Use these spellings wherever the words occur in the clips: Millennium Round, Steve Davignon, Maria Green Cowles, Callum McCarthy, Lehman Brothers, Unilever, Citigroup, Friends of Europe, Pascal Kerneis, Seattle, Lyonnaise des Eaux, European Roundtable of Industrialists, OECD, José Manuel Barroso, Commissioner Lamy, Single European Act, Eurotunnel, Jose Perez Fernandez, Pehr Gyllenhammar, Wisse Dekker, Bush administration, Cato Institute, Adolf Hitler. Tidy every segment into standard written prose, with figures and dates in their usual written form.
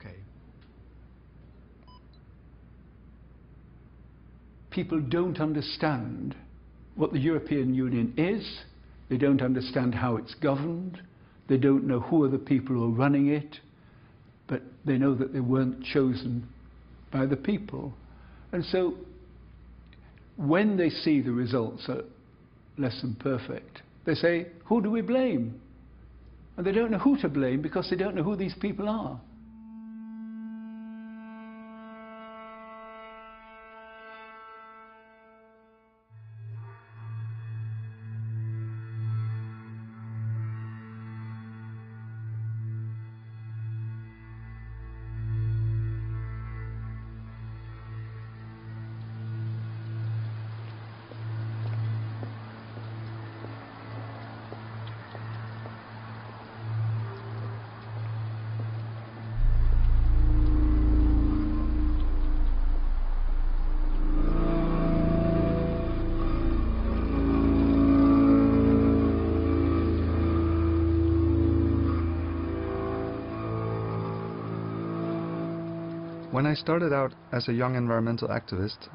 Okay. People don't understand what the European Union is. They don't understand how it's governed. They don't know who are the people who are running it. But they know that they weren't chosen by the people. And so when they see the results are less than perfect, they say, who do we blame? And they don't know who to blame because they don't know who these people are. When I started out as a young environmental activist,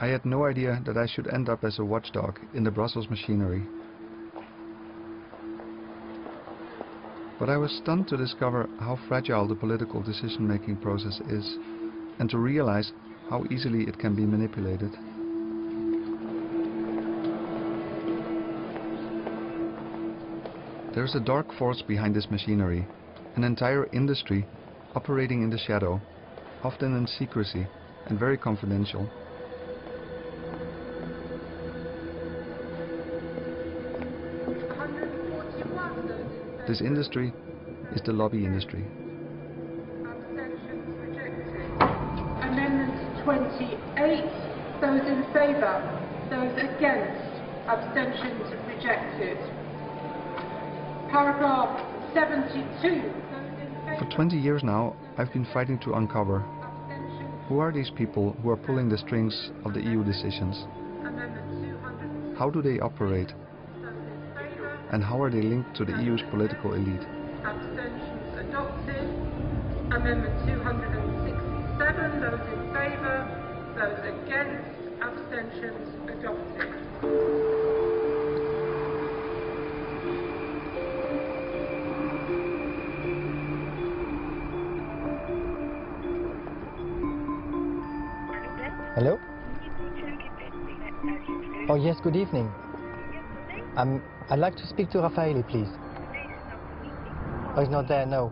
I had no idea that I should end up as a watchdog in the Brussels machinery. But I was stunned to discover how fragile the political decision-making process is, and to realize how easily it can be manipulated. There is a dark force behind this machinery, an entire industry operating in the shadow, often in secrecy and very confidential. This industry is the lobby industry. Abstention rejected. Amendment 28. Those in favour. Those against. Abstentions rejected. Paragraph 72. For 20 years now, I've been fighting to uncover who are these people who are pulling the strings of the EU decisions. How do they operate? And how are they linked to the EU's political elite? Abstentions adopted. Amendment 267. Those in favour. Those against. Abstentions adopted. Hello? Oh yes, good evening. I'd like to speak to Raffaele, please. Oh, he's not there, no.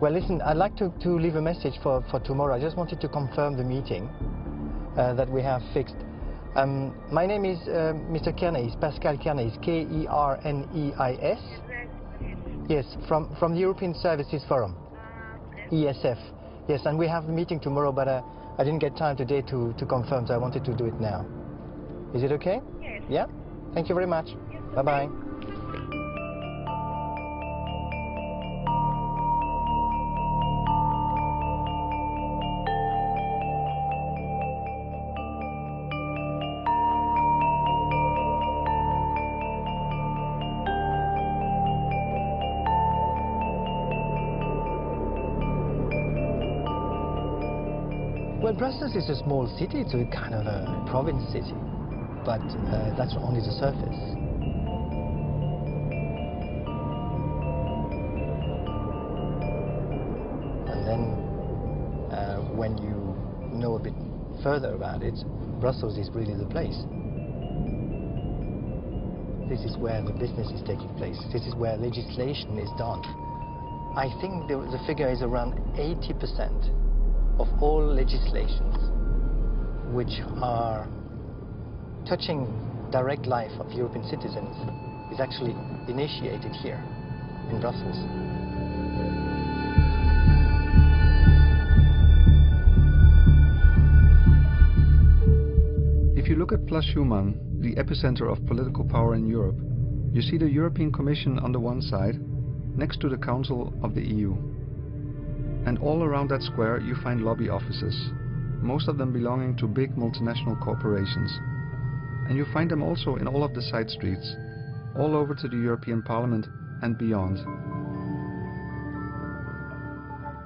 Well, listen, I'd like to leave a message for tomorrow. I just wanted to confirm the meeting that we have fixed. My name is Mr. Kerneis, Pascal Kerneis, K-E-R-N-E-I-S. Yes, from the European Services Forum, ESF. Yes, and we have a meeting tomorrow, but I didn't get time today to confirm, so I wanted to do it now. Is it okay? Yes. Yeah? Thank you very much. Yes, bye-bye. Okay. Brussels is a small city, it's a kind of a province city, but that's only the surface. And then when you know a bit further about it, Brussels is really the place. This is where the business is taking place, this is where legislation is done. I think the figure is around 80% of all legislations which are touching direct life of European citizens is actually initiated here in Brussels. If you look at Place Schuman, the epicenter of political power in Europe, you see the European Commission on the one side, next to the Council of the EU. And all around that square you find lobby offices, most of them belonging to big multinational corporations. And you find them also in all of the side streets, all over to the European Parliament and beyond.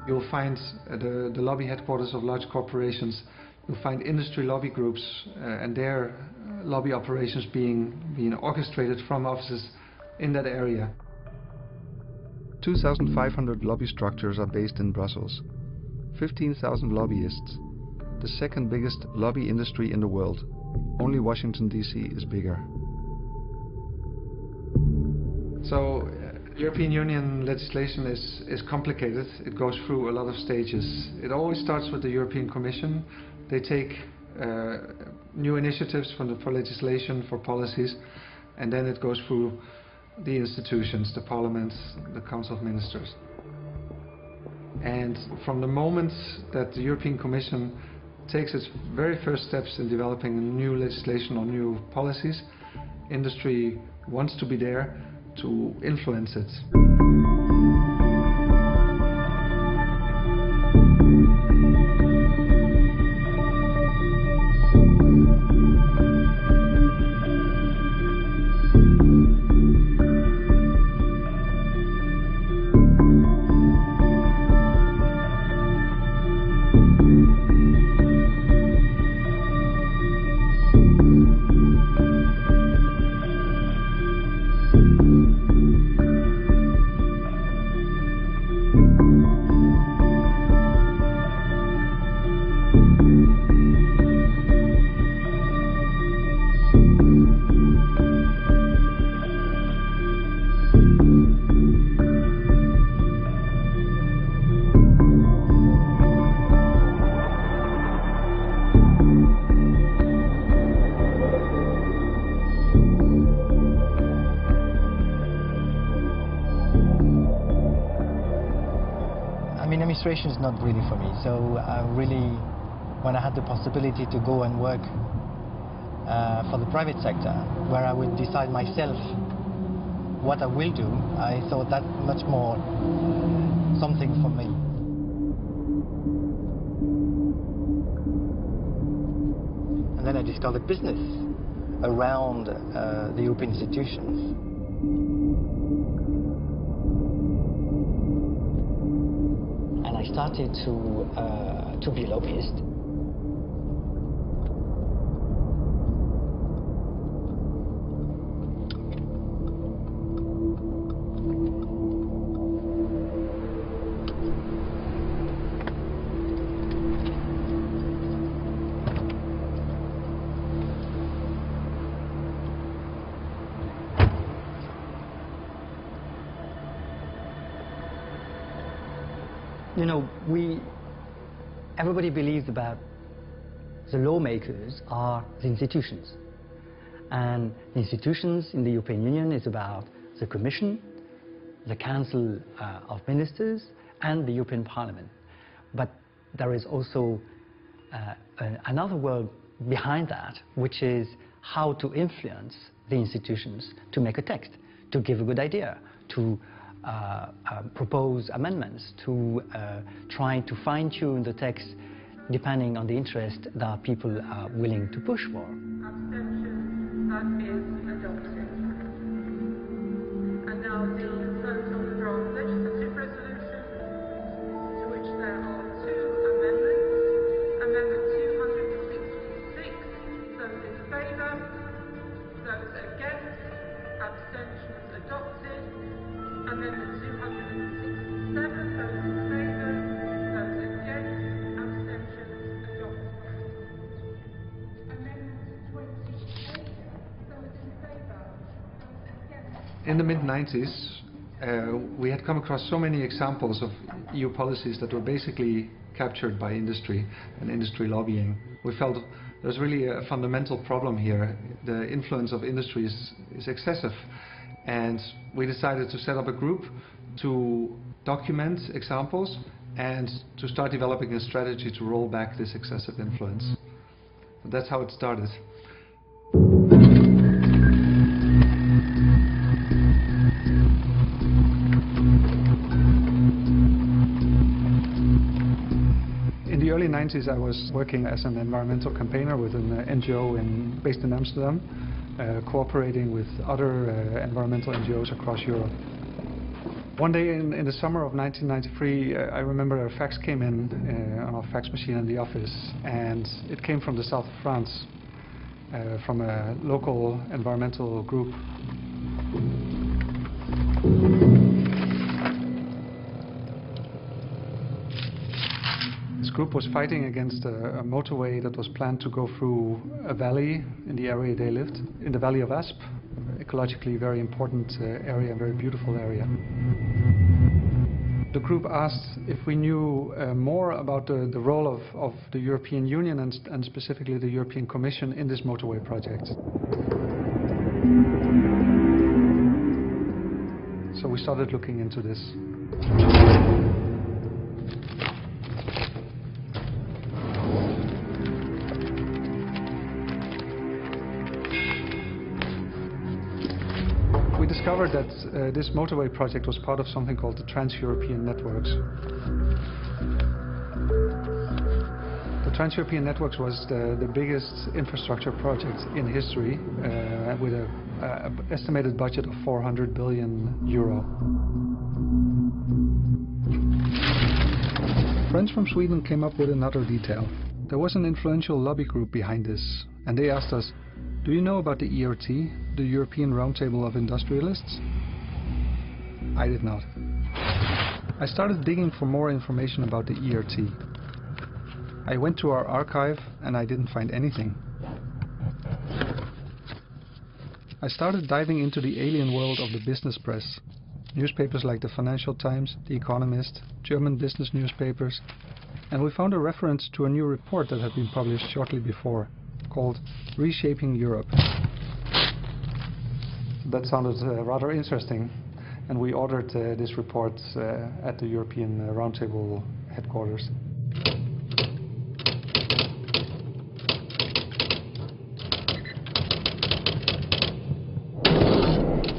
You'll find the lobby headquarters of large corporations, you'll find industry lobby groups and their lobby operations being orchestrated from offices in that area. 2,500 lobby structures are based in Brussels. 15,000 lobbyists, the second biggest lobby industry in the world. Only Washington DC is bigger. So European Union legislation is complicated. It goes through a lot of stages. It always starts with the European Commission. They take new initiatives for legislation, for policies, and then it goes through the institutions, the parliaments, the Council of Ministers. And from the moment that the European Commission takes its very first steps in developing new legislation or new policies, industry wants to be there to influence it. Administration is not really for me, so I really, when I had the possibility to go and work for the private sector, where I would decide myself what I will do, I thought that much more something for me. And then I discovered business around the European institutions. I started to be a lobbyist. You know, everybody believes about the lawmakers are the institutions. And the institutions in the European Union is about the Commission, the Council of Ministers, and the European Parliament. But there is also another world behind that, which is how to influence the institutions to make a text, to give a good idea, to propose amendments, to try to fine-tune the text depending on the interest that people are willing to push for. Abstentions have been adopted. And now the vote on the draft legislative resolution, to which there are two amendments. Amendment 266, those in favour, those against, abstentions adopted. Amendment 267, those in favour, those against, abstentions adopted. Amendment 28, those in favour, those against. In the mid-90s, we had come across so many examples of EU policies that were basically captured by industry and industry lobbying. We felt there's really a fundamental problem here. The influence of industry is excessive. And we decided to set up a group to document examples and to start developing a strategy to roll back this excessive influence. And that's how it started. In the early 90s, I was working as an environmental campaigner with an NGO based in Amsterdam. Cooperating with other environmental NGOs across Europe. One day in the summer of 1993, I remember a fax came in on our fax machine in the office, and it came from the south of France, from a local environmental group. This group was fighting against a motorway that was planned to go through a valley in the area they lived, in the valley of Aspe, ecologically very important area, very beautiful area. The group asked if we knew more about the role of the European Union and specifically the European Commission in this motorway project. So we started looking into this. We discovered that this motorway project was part of something called the Trans-European Networks. The Trans-European Networks was the biggest infrastructure project in history, with an estimated budget of 400 billion euro. Friends from Sweden came up with another detail. There was an influential lobby group behind this, and they asked us, do you know about the ERT, the European Roundtable of Industrialists? I did not. I started digging for more information about the ERT. I went to our archive and I didn't find anything. I started diving into the alien world of the business press. Newspapers like the Financial Times, The Economist, German business newspapers, and we found a reference to a new report that had been published shortly before, called Reshaping Europe. That sounded rather interesting, and we ordered this report at the European Roundtable headquarters.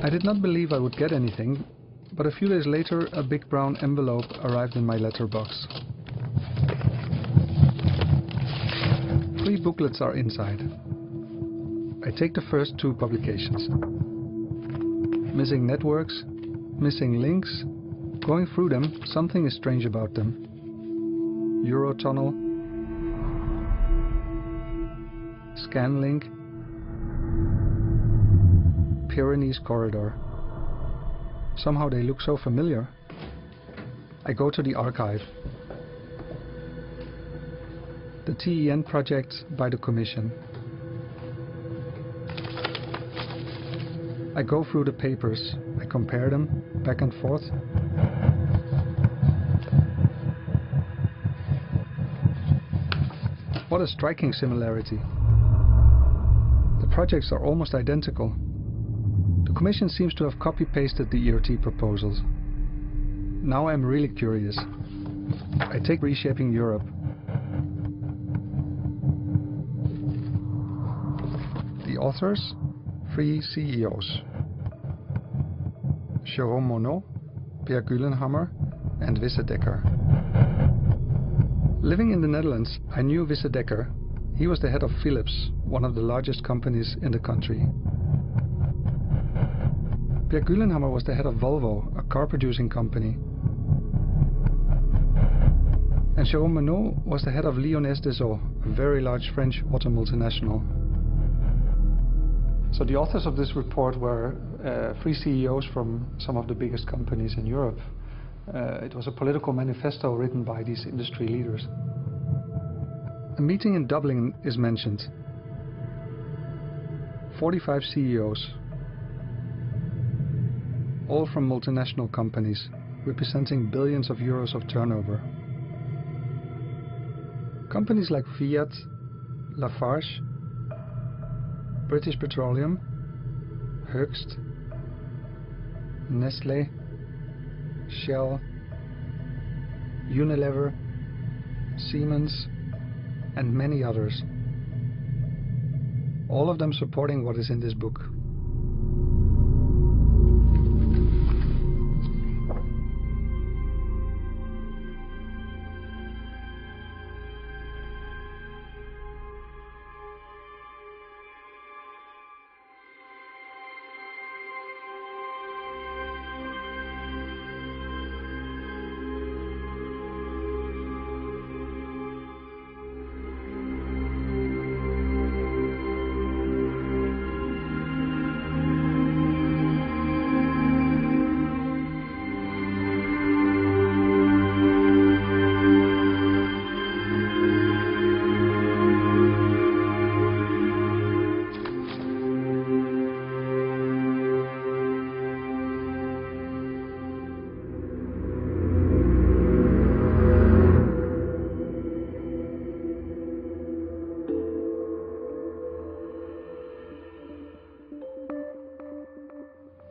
I did not believe I would get anything, but a few days later a big brown envelope arrived in my letterbox. 3 booklets are inside. I take the first 2 publications. Missing networks, missing links, going through them, something is strange about them. Eurotunnel, Scanlink, Pyrenees corridor. Somehow they look so familiar. I go to the archive. The TEN project by the Commission. I go through the papers. I compare them back and forth. What a striking similarity. The projects are almost identical. The Commission seems to have copy-pasted the ERT proposals. Now I'm really curious. I take Reshaping Europe. The authors, 3 CEOs. Jérôme Monod, Pehr Gyllenhammar and Wisse Dekker. Living in the Netherlands, I knew Wisse Dekker. He was the head of Philips, one of the largest companies in the country. Pehr Gyllenhammar was the head of Volvo, a car-producing company. And Jérôme Monod was the head of Lyonnaise des Eaux, a very large French auto multinational. So the authors of this report were 3 CEOs from some of the biggest companies in Europe. It was a political manifesto written by these industry leaders. A meeting in Dublin is mentioned. 45 CEOs. All from multinational companies, representing billions of euros of turnover. Companies like Fiat, Lafarge, British Petroleum, Hoechst, Nestlé, Shell, Unilever, Siemens, and many others. All of them supporting what is in this book.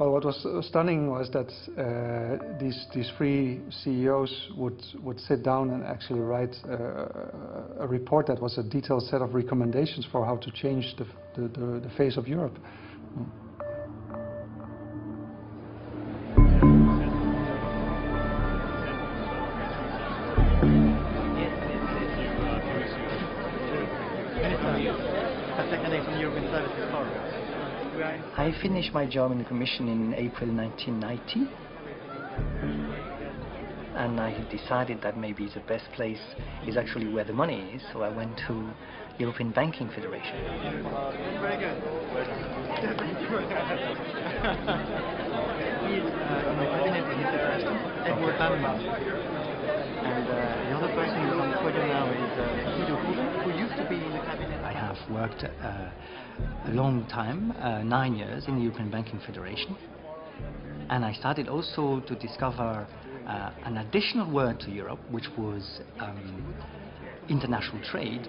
Well, what was stunning was that these three CEOs would sit down and actually write a report that was a detailed set of recommendations for how to change the face of Europe. I finished my job in the Commission in April 1990, and I decided that maybe the best place is actually where the money is, so I went to European Banking Federation. Very good. And the other person who's on the podium now is Guido Hoeven, who used to be in the cabinet. I have worked a long time, 9 years, in the European Banking Federation, and I started also to discover an additional word to Europe, which was international trade.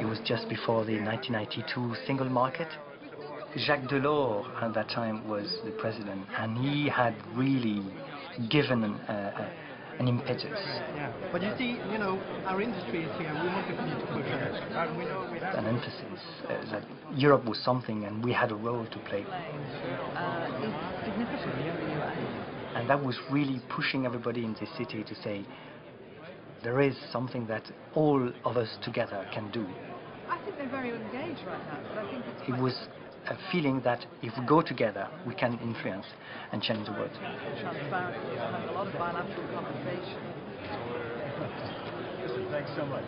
It was just before the 1992 single market. Jacques Delors at that time was the president, and he had really given an impetus. Yeah. But you see, you know, our industry is here, we want to continue to push it. We know we have an emphasis that Europe was something and we had a role to play. It's significant. And that was really pushing everybody in the city to say, there is something that all of us together can do. I think they're very engaged right now. But I think it's quite... It was a feeling that if we go together, we can influence and change the world. Transparency, a lot of bilateral conversation. Thanks so much.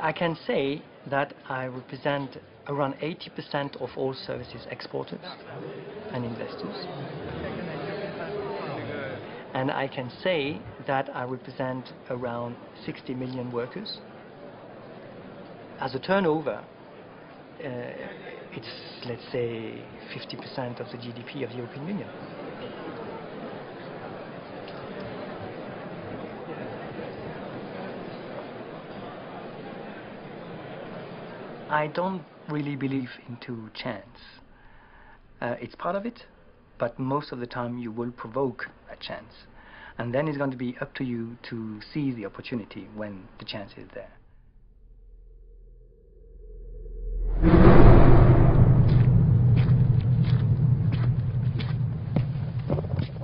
I can say that I represent around 80% of all services exporters and investors. And I can say that I represent around 60 million workers. As a turnover, it's, let's say, 50% of the GDP of the European Union. I don't really believe into chance. It's part of it, but most of the time you will provoke a chance. And then it's going to be up to you to seize the opportunity when the chance is there.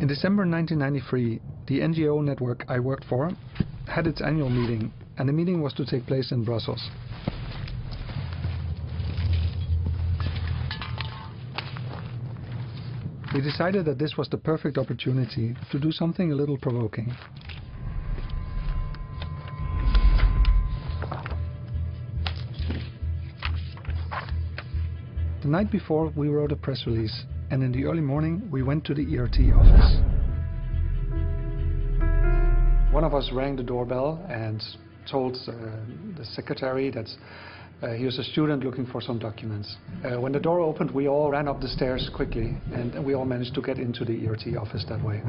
In December 1993, the NGO network I worked for had its annual meeting, and the meeting was to take place in Brussels. We decided that this was the perfect opportunity to do something a little provoking. The night before, we wrote a press release. And in the early morning, we went to the ERT office. One of us rang the doorbell and told the secretary that he was a student looking for some documents. When the door opened, we all ran up the stairs quickly, and we all managed to get into the ERT office that way.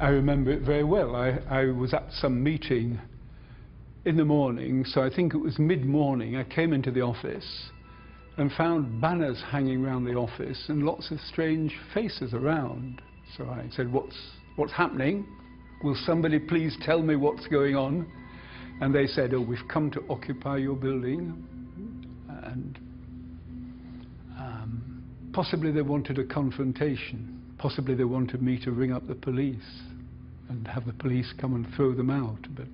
I remember it very well. I was at some meeting in the morning, so I think it was mid-morning, I came into the office and found banners hanging around the office and lots of strange faces around. So I said, what's happening? Will somebody please tell me what's going on? And they said, oh, we've come to occupy your building, and possibly they wanted a confrontation, possibly they wanted me to ring up the police and have the police come and throw them out. But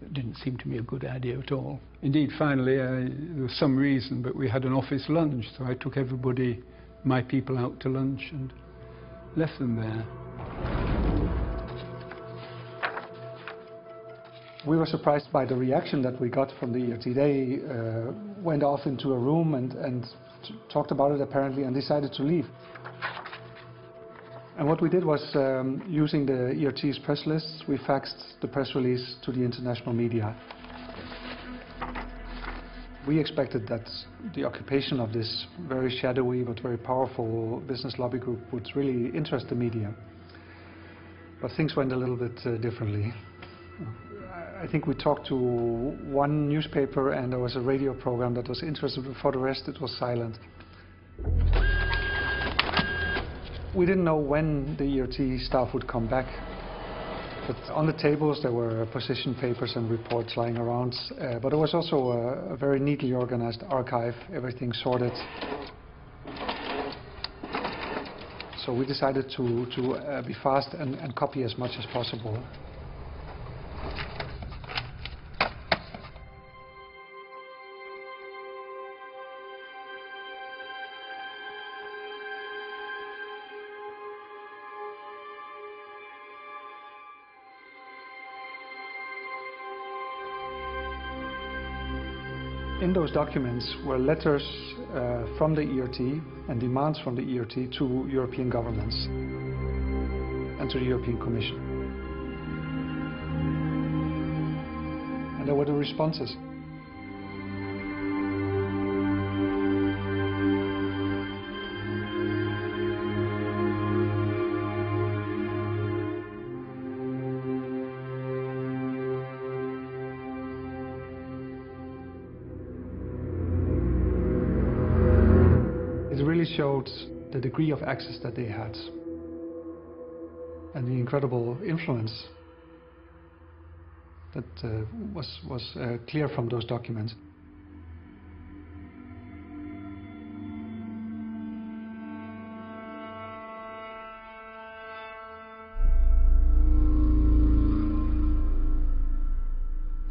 it didn't seem to me a good idea at all. Indeed, finally, there was some reason, but we had an office lunch, so I took everybody, my people, out to lunch and left them there. We were surprised by the reaction that we got from the ERT. They went off into a room and talked about it, apparently, and decided to leave. And what we did was, using the ERT's press lists, we faxed the press release to the international media. We expected that the occupation of this very shadowy but very powerful business lobby group would really interest the media. But things went a little bit differently. I think we talked to one newspaper and there was a radio program that was interested, but for the rest it was silent. We didn't know when the ERT staff would come back. But on the tables there were position papers and reports lying around, but there was also a very neatly organized archive, everything sorted. So we decided to be fast and copy as much as possible. In those documents were letters from the ERT and demands from the ERT to European governments and to the European Commission. And there were the responses. Showed the degree of access that they had and the incredible influence that was clear from those documents.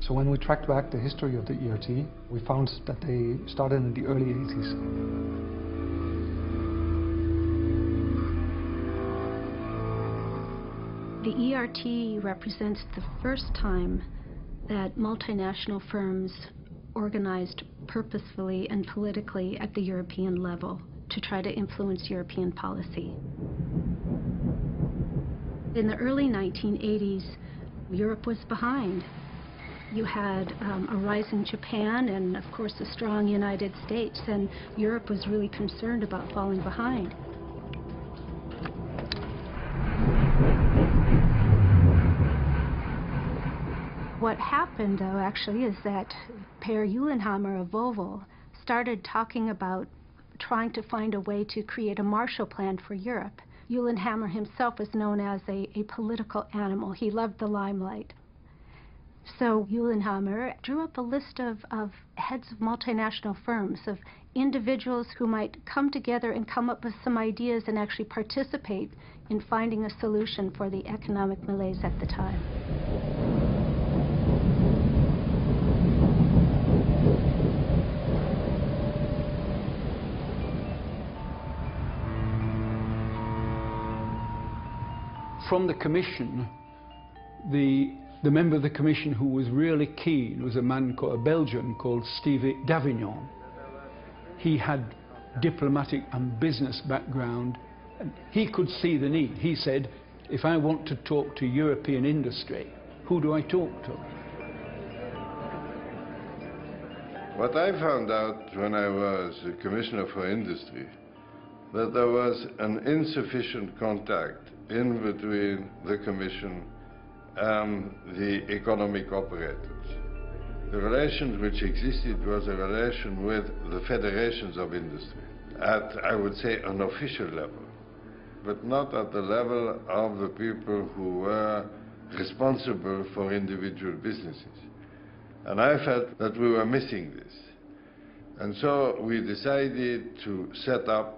So when we tracked back the history of the ERT, we found that they started in the early 80s. The ERT represents the first time that multinational firms organized purposefully and politically at the European level to try to influence European policy. In the early 1980s, Europe was behind. You had a rising Japan and, of course, a strong United States, and Europe was really concerned about falling behind. What happened, though, actually, is that Pehr Gyllenhammar of Volvo started talking about trying to find a way to create a Marshall Plan for Europe. Gyllenhammar himself was known as a political animal. He loved the limelight. So Gyllenhammar drew up a list of heads of multinational firms, of individuals who might come together and come up with some ideas and actually participate in finding a solution for the economic malaise at the time. From the Commission, the member of the Commission who was really keen was a man, a Belgian, called Steve Davignon. He had diplomatic and business background, and he could see the need. He said, if I want to talk to European industry, who do I talk to? What I found out when I was a Commissioner for Industry, that there was an insufficient contact in between the Commission and the economic operators. The relation which existed was a relation with the federations of industry at, I would say, an official level, but not at the level of the people who were responsible for individual businesses. And I felt that we were missing this. And so we decided to set up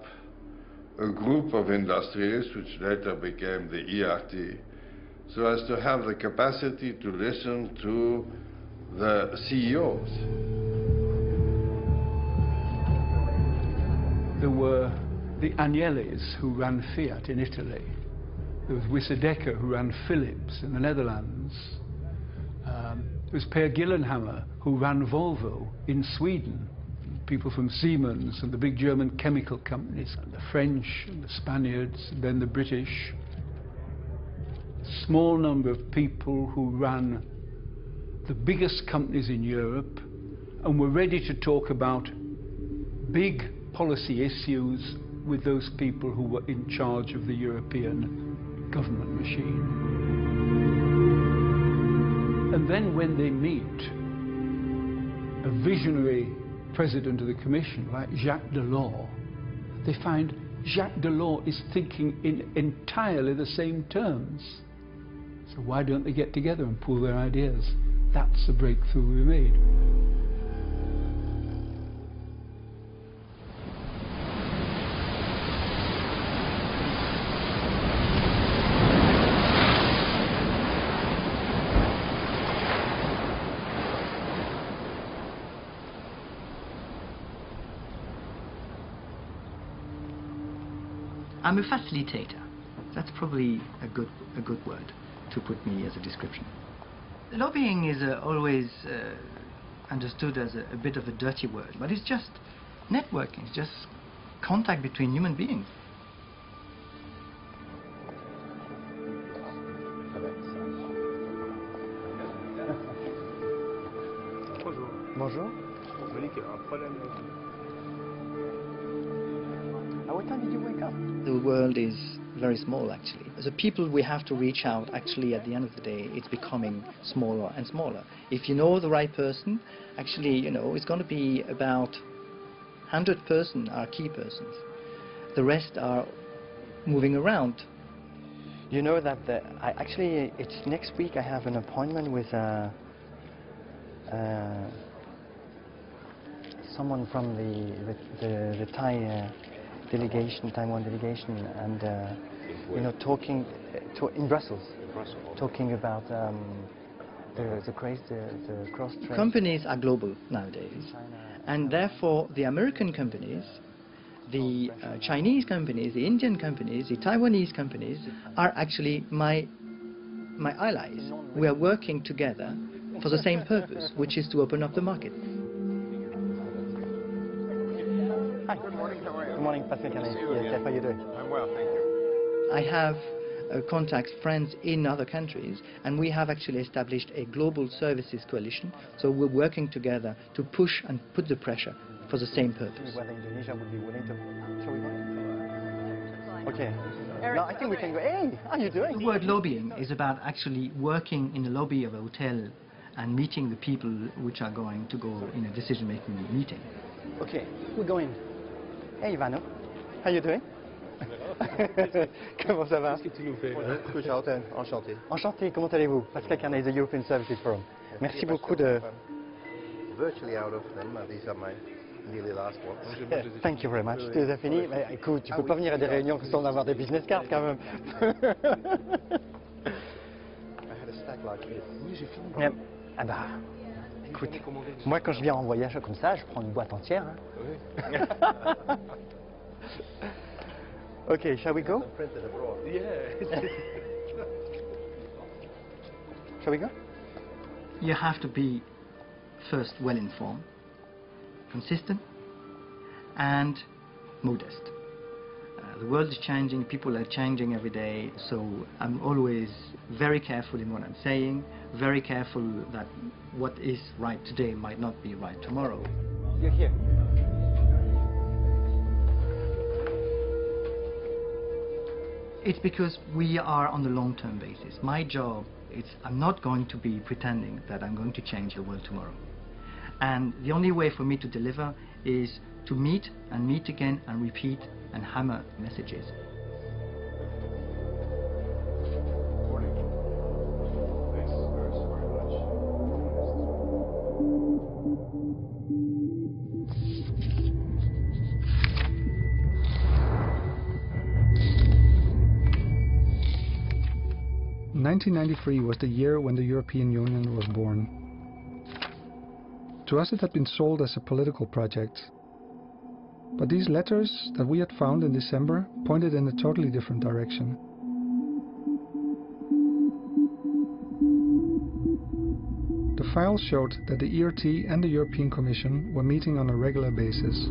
a group of industrialists, which later became the ERT, so as to have the capacity to listen to the CEOs. There were the Agnellis, who ran Fiat in Italy. There was Wisse Dekker, who ran Philips in the Netherlands. There was Pehr Gyllenhammar, who ran Volvo in Sweden. People from Siemens and the big German chemical companies, and the French and the Spaniards, and then the British. A small number of people who ran the biggest companies in Europe and we're ready to talk about big policy issues with those people who were in charge of the European government machine. And then when they meet a visionary president of the Commission like Jacques Delors, they find Jacques Delors is thinking in entirely the same terms. So why don't they get together and pool their ideas? That's the breakthrough we made. I'm a facilitator. That's probably a good word to put me as a description. Lobbying is always understood as a bit of a dirty word, but it's just networking, it's just contact between human beings. Bonjour. Bonjour. What time did you wake up? The world is very small, actually. The people we have to reach out, actually, at the end of the day, it's becoming smaller and smaller. If you know the right person, actually, you know, it's going to be about 100 person are key persons. The rest are moving around. You know that actually, it's next week I have an appointment with someone from the Thai... delegation, Taiwan delegation, and you know, talking in Brussels, talking about the cross-trade. Companies are global nowadays, and therefore the American companies, the Chinese companies, the Indian companies, the Taiwanese companies are actually my allies. We are working together for the same purpose, which is to open up the market. Hi. Good morning, how are you? Good morning, Pascal Kerneis. Yes, how are you doing? I'm well, thank you. I have contacts, friends in other countries, and we have actually established a global services coalition, so we're working together to push and put the pressure for the same purpose. Whether Indonesia would be willing to... Shall we go? Okay. No, I think we can go. Hey, how are you doing? The word lobbying is about actually working in the lobby of a hotel and meeting the people which are going to go in a decision-making meeting. Okay, we're going. Hey Ivano, how are you doing? Comment ça va? Qu'est-ce que tu nous fais? Enchanté. Enchanté, comment allez-vous? Pascal Kerneis, the European Services Forum. Merci beaucoup de... Virtually out of them, these are my nearly last ones. Thank you very much. Tu les as finis? Mais écoute, tu peux pas venir à des réunions sans avoir des business cards quand même. Oui, j'ai fini. Ah bah... Écoute, moi quand je viens en voyage comme ça, je prends une boîte entière. Hein. Okay, shall we go? Shall we go? You have to be first well informed, consistent, and modest. The world is changing, people are changing every day, so I'm always very careful in what I'm saying, very careful that what is right today might not be right tomorrow. You're here. It's because we are on the long-term basis. My job is I'm not going to be pretending that I'm going to change the world tomorrow. And the only way for me to deliver is to meet and meet again and repeat and hammer messages. In 1993 was the year when the European Union was born. To us it had been sold as a political project. But these letters that we had found in December pointed in a totally different direction. The files showed that the ERT and the European Commission were meeting on a regular basis.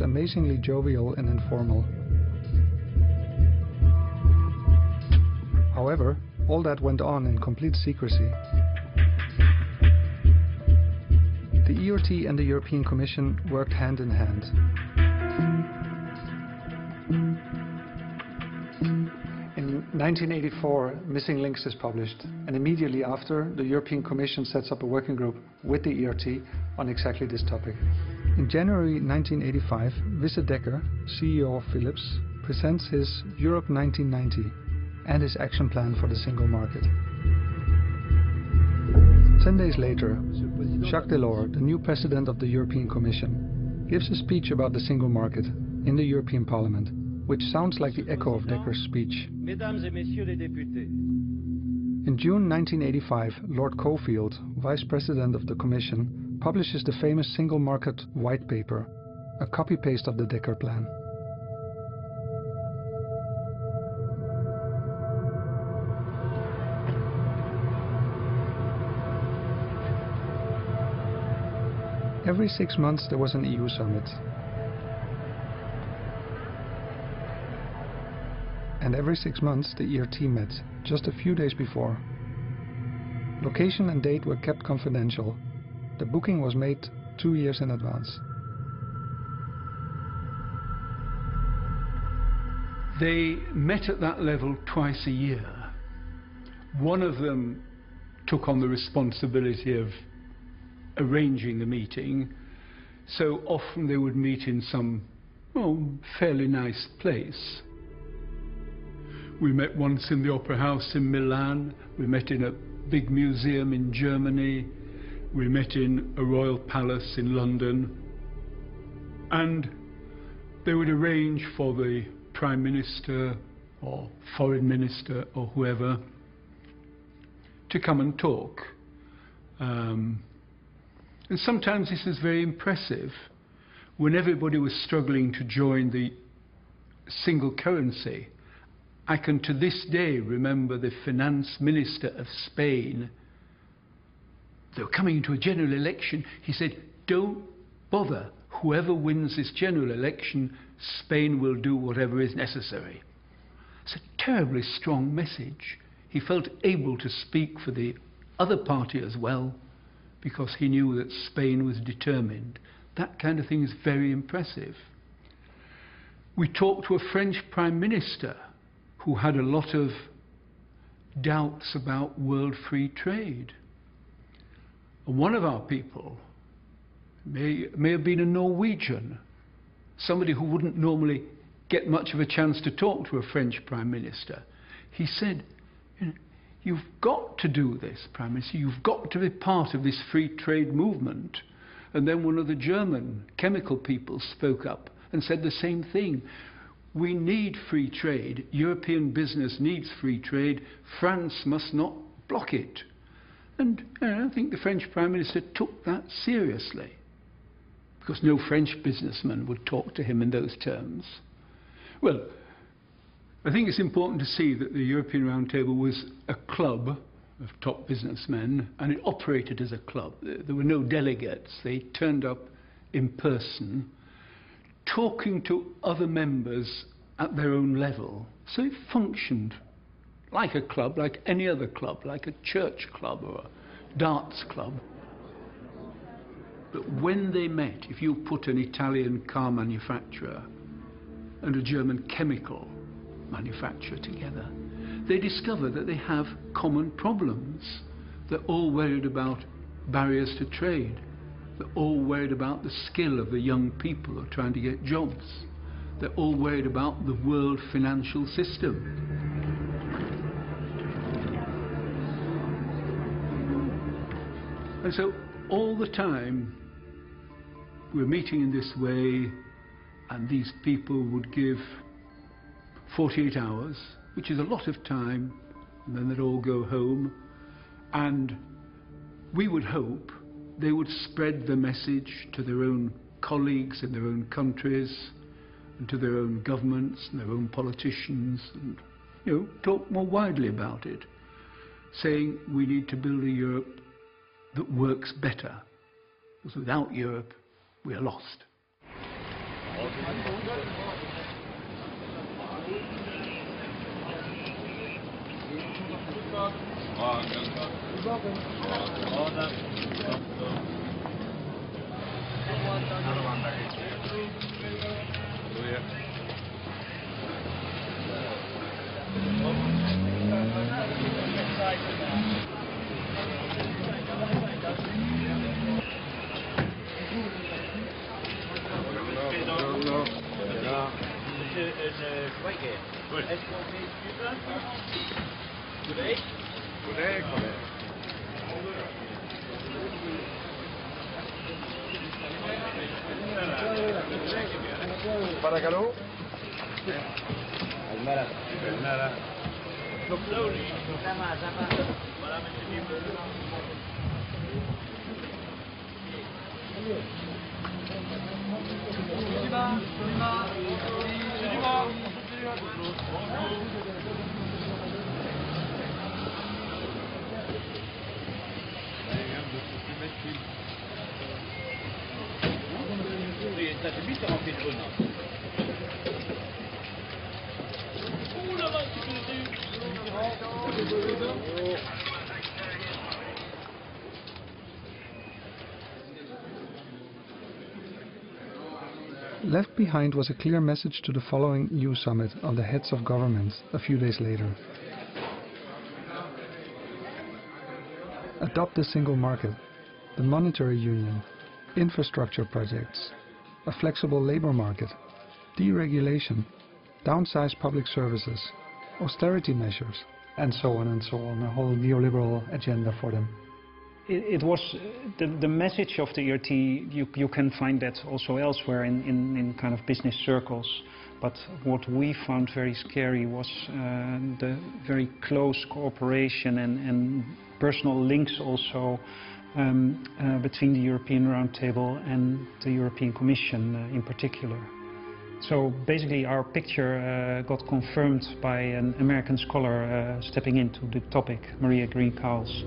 was amazingly jovial and informal. However, all that went on in complete secrecy. The ERT and the European Commission worked hand in hand. In 1984, Missing Links is published, and immediately after, the European Commission sets up a working group with the ERT on exactly this topic. In January 1985, Wisse Dekker, CEO of Philips, presents his Europe 1990 and his action plan for the single market. 10 days later, Jacques Delors, the new president of the European Commission, gives a speech about the single market in the European Parliament, which sounds like the echo of Dekker's speech. In June 1985, Lord Caulfield, vice president of the Commission, publishes the famous Single Market White Paper, a copy-paste of the Dekker plan. Every 6 months there was an EU summit. And every 6 months the ERT met, just a few days before. Location and date were kept confidential. The booking was made 2 years in advance. They met at that level twice a year. One of them took on the responsibility of arranging the meeting, so often they would meet in some, well, fairly nice place. We met once in the Opera House in Milan, we met in a big museum in Germany, we met in a royal palace in London, and they would arrange for the Prime Minister or Foreign Minister or whoever to come and talk. And sometimes this was very impressive. When everybody was struggling to join the single currency, I can to this day remember the finance minister of Spain. They were coming into a general election. He said, "Don't bother. Whoever wins this general election, Spain will do whatever is necessary." It's a terribly strong message. He felt able to speak for the other party as well, because he knew that Spain was determined. That kind of thing is very impressive. We talked to a French Prime Minister who had a lot of doubts about world free trade. One of our people may have been a Norwegian, somebody who wouldn't normally get much of a chance to talk to a French Prime Minister. He said, "You've got to do this, Prime Minister, you've got to be part of this free trade movement." And then one of the German chemical people spoke up and said the same thing. "We need free trade. European business needs free trade. France must not block it." And I think the French Prime Minister took that seriously, because no French businessman would talk to him in those terms. Well, I think it's important to see that the European Roundtable was a club of top businessmen, and it operated as a club. There were no delegates. They turned up in person, talking to other members at their own level. So it functioned like a club, like any other club, like a church club or a darts club. But when they met, if you put an Italian car manufacturer and a German chemical manufacture together, they discover that they have common problems. They're all worried about barriers to trade. They're all worried about the skill of the young people who are trying to get jobs. They're all worried about the world financial system. And so all the time we're meeting in this way, and these people would give 48 hours, which is a lot of time, and then they'd all go home, and we would hope they would spread the message to their own colleagues in their own countries and to their own governments and their own politicians, and, you know, talk more widely about it, saying we need to build a Europe that works better, because without Europe we are lost. Left behind was a clear message to the following EU summit of the heads of governments a few days later. Adopt the single market, the monetary union, infrastructure projects, a flexible labor market, deregulation, downsize public services, austerity measures, and so on, a whole neoliberal agenda for them. It was the message of the ERT. You can find that also elsewhere in kind of business circles. But what we found very scary was the very close cooperation and personal links also between the European Roundtable and the European Commission in particular. So basically our picture got confirmed by an American scholar stepping into the topic, Maria Green Cowles.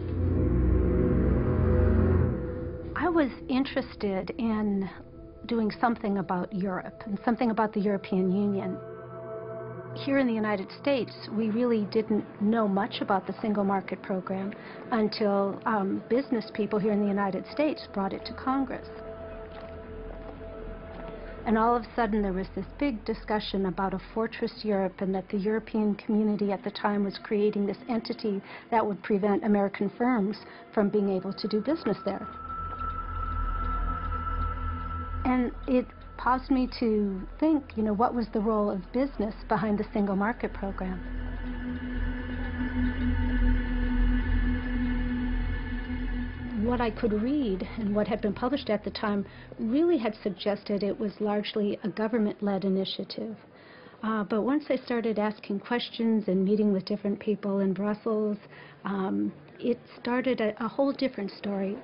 I was interested in doing something about Europe and something about the European Union. Here in the United States, we really didn't know much about the single market program until business people here in the United States brought it to Congress. And all of a sudden there was this big discussion about a fortress Europe and that the European community at the time was creating this entity that would prevent American firms from being able to do business there. And it caused me to think, you know, what was the role of business behind the single market program? What I could read and what had been published at the time really had suggested it was largely a government-led initiative. But once I started asking questions and meeting with different people in Brussels, it started a whole different story.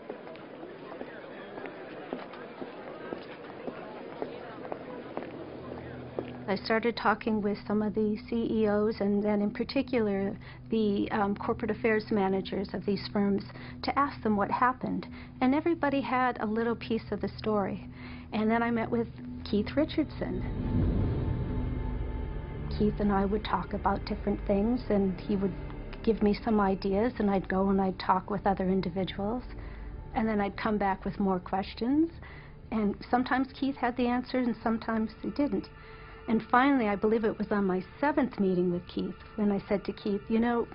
I started talking with some of the CEOs and then in particular the corporate affairs managers of these firms to ask them what happened. And everybody had a little piece of the story. And then I met with Keith Richardson. Keith and I would talk about different things and he would give me some ideas and I'd go and I'd talk with other individuals. And then I'd come back with more questions. And sometimes Keith had the answers and sometimes he didn't. And finally, I believe it was on my 7th meeting with Keith when I said to Keith, you know,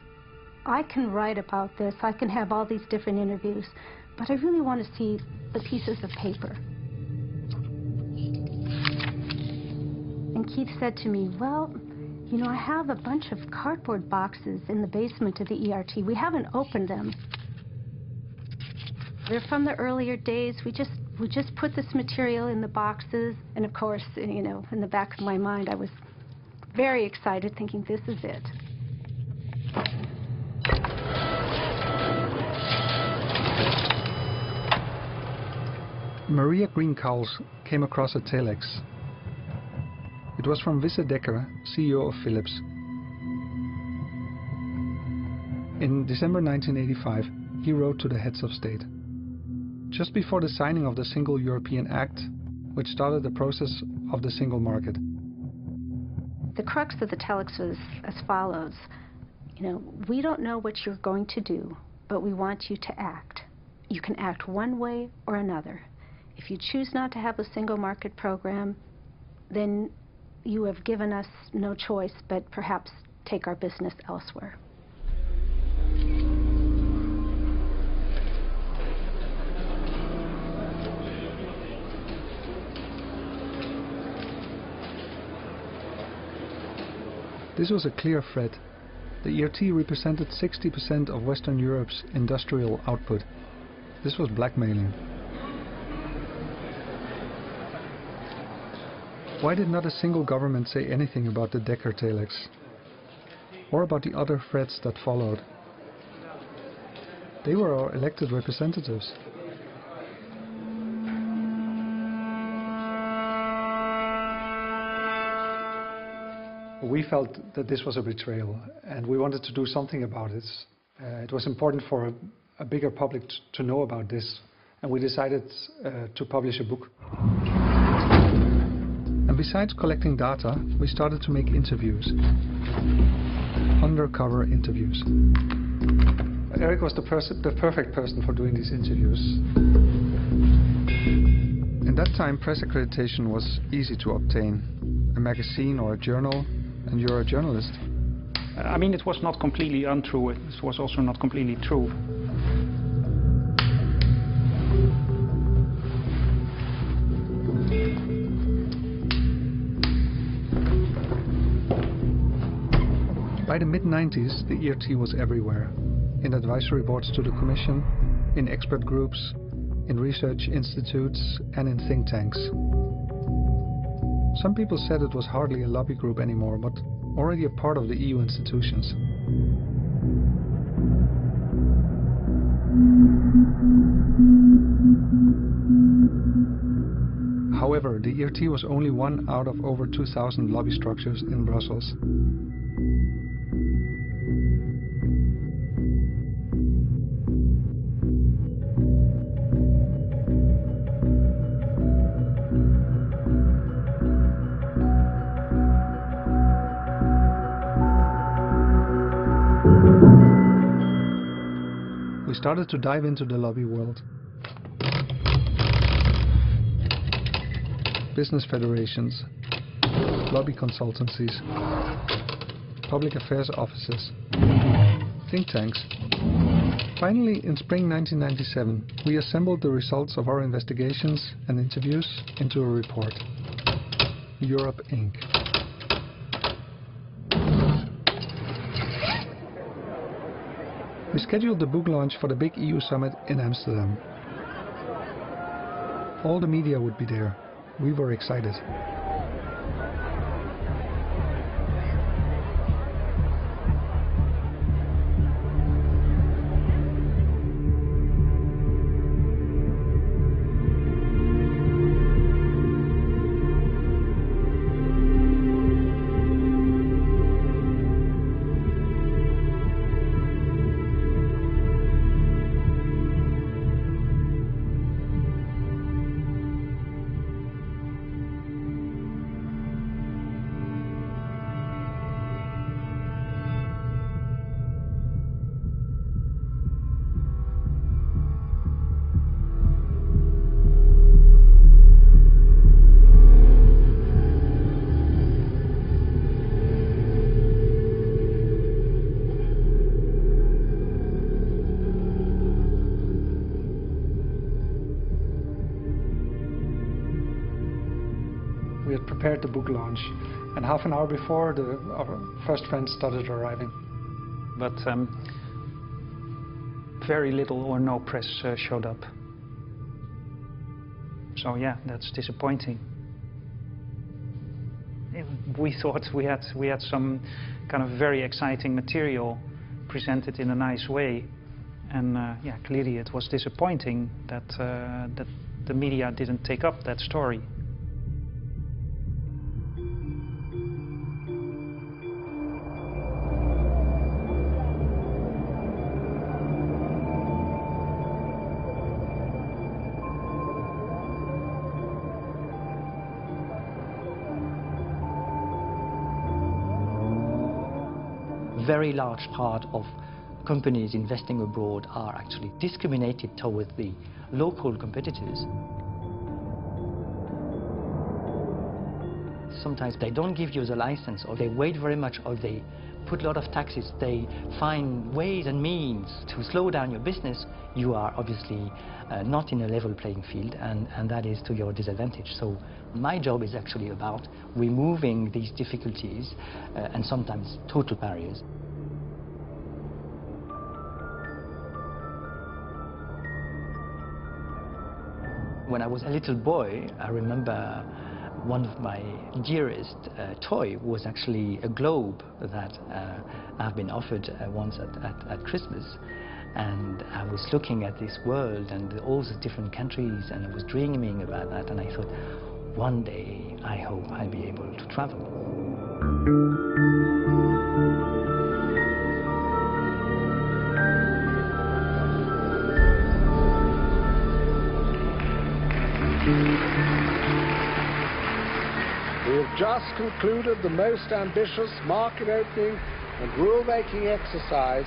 I can write about this, I can have all these different interviews, but I really want to see the pieces of paper. And Keith said to me, well, you know, I have a bunch of cardboard boxes in the basement of the ERT. We haven't opened them. They're from the earlier days. We just put this material in the boxes, and of course, you know, in the back of my mind, I was very excited thinking, this is it. Maria Green Cowles came across a telex. It was from Wisse Dekker, CEO of Philips. In December 1985, he wrote to the heads of state. Just before the signing of the Single European Act, which started the process of the single market. The crux of the telex was as follows. We don't know what you're going to do, but we want you to act. You can act one way or another. If you choose not to have a single market program, then you have given us no choice but perhaps take our business elsewhere. This was a clear threat. The ERT represented 60% of Western Europe's industrial output. This was blackmailing. Why did not a single government say anything about the Dekker telex? Or about the other threats that followed? They were our elected representatives. We felt that this was a betrayal, and we wanted to do something about it. It was important for a bigger public to know about this, and we decided to publish a book. And besides collecting data, we started to make interviews. Undercover interviews. Eric was the perfect person for doing these interviews. In that time, press accreditation was easy to obtain. A magazine or a journal. And you're a journalist. I mean, it was not completely untrue. It was also not completely true. By the mid-90s, the ERT was everywhere. In advisory boards to the Commission, in expert groups, in research institutes, and in think tanks. Some people said it was hardly a lobby group anymore, but already a part of the EU institutions. However, the ERT was only one out of over 2,000 lobby structures in Brussels. We started to dive into the lobby world. Business federations, lobby consultancies, public affairs offices, think tanks. Finally, in spring 1997, we assembled the results of our investigations and interviews into a report, Europe Inc. We scheduled the book launch for the big EU summit in Amsterdam. All the media would be there. We were excited. Prepared the book launch, and half an hour before, our first friends started arriving. But very little or no press showed up. So yeah, that's disappointing. We thought we had some kind of very exciting material presented in a nice way, and yeah, clearly it was disappointing that that the media didn't take up that story. very large part of companies investing abroad are actually discriminated towards the local competitors. Sometimes they don't give you the license, or they wait very much, or they put a lot of taxes. They find ways and means to slow down your business. You are obviously not in a level playing field, and that is to your disadvantage. So my job is actually about removing these difficulties and sometimes total barriers. When I was a little boy, I remember one of my dearest toy was actually a globe that I've been offered once at Christmas. And I was looking at this world and all the different countries, and I was dreaming about that, and I thought, one day I hope I'll be able to travel. We have just concluded the most ambitious market-opening and rule-making exercise,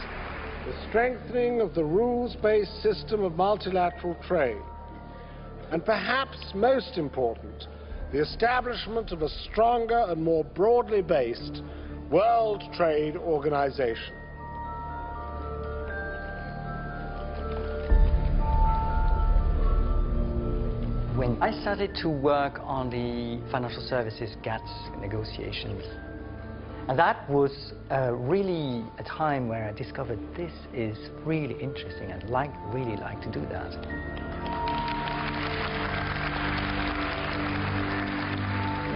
the strengthening of the rules-based system of multilateral trade. And perhaps most important, the establishment of a stronger and more broadly based World Trade Organization. When I started to work on the financial services GATS negotiations, and that was really a time where I discovered this is really interesting. I'd really like to do that.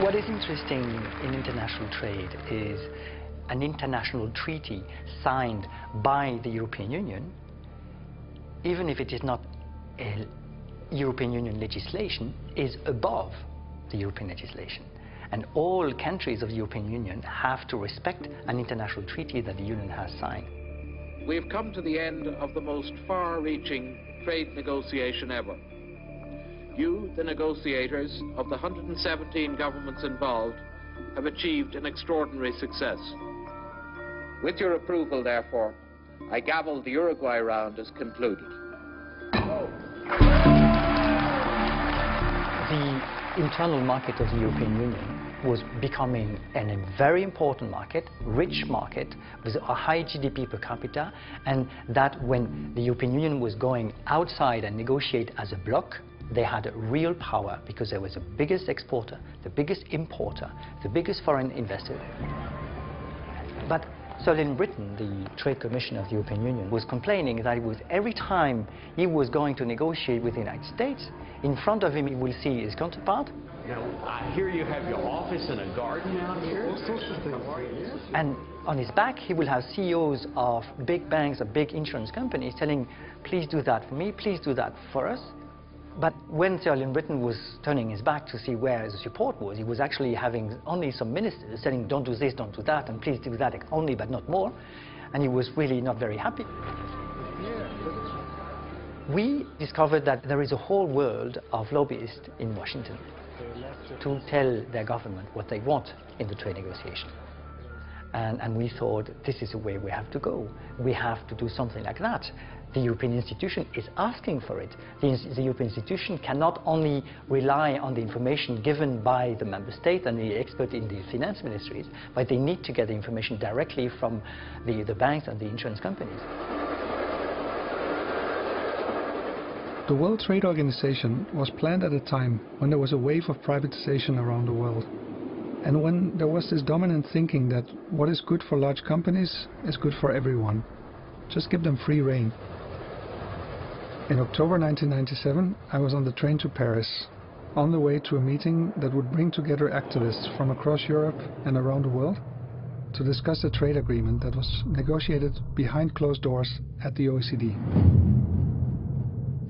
What is interesting in international trade is an international treaty signed by the European Union, even if it is not a European Union legislation, is above the European legislation. And all countries of the European Union have to respect an international treaty that the Union has signed. We've come to the end of the most far-reaching trade negotiation ever. You, the negotiators of the 117 governments involved, have achieved an extraordinary success. With your approval, therefore, I gavel the Uruguay round as concluded. The internal market of the European Union was becoming a very important market, rich market, with a high GDP per capita, and that when the European Union was going outside and negotiate as a bloc, they had a real power because they were the biggest exporter, the biggest importer, the biggest foreign investor. But Sir Leon Brittan, the Trade Commissioner of the European Union, was complaining that it was every time he was going to negotiate with the United States, in front of him he will see his counterpart. You know, I hear you have your office in a garden out here. And on his back he will have CEOs of big banks or big insurance companies telling, please do that for me, please do that for us. But when Sir Leon Brittan was turning his back to see where the support was, he was actually having only some ministers saying, don't do this, don't do that, and please do that only, but not more. And he was really not very happy. We discovered that there is a whole world of lobbyists in Washington to tell their government what they want in the trade negotiation. And we thought, this is the way we have to go. We have to do something like that. The European institution is asking for it. The European institution cannot only rely on the information given by the member state and the expert in the finance ministries, but they need to get the information directly from the banks and the insurance companies. The World Trade Organization was planned at a time when there was a wave of privatization around the world. And when there was this dominant thinking that what is good for large companies is good for everyone. Just give them free rein. In October 1997, I was on the train to Paris, on the way to a meeting that would bring together activists from across Europe and around the world to discuss a trade agreement that was negotiated behind closed doors at the OECD.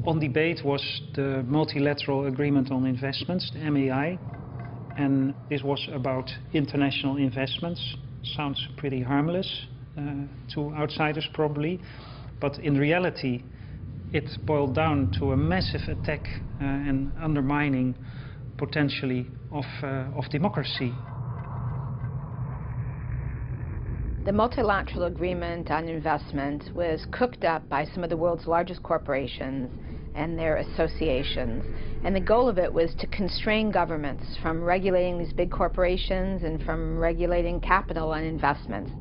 On debate was the multilateral agreement on investments, the MAI. And this was about international investments. Sounds pretty harmless to outsiders probably, but in reality it boiled down to a massive attack and undermining potentially of democracy. The multilateral agreement on investment was cooked up by some of the world's largest corporations and their associations, and the goal of it was to constrain governments from regulating these big corporations and from regulating capital and investments.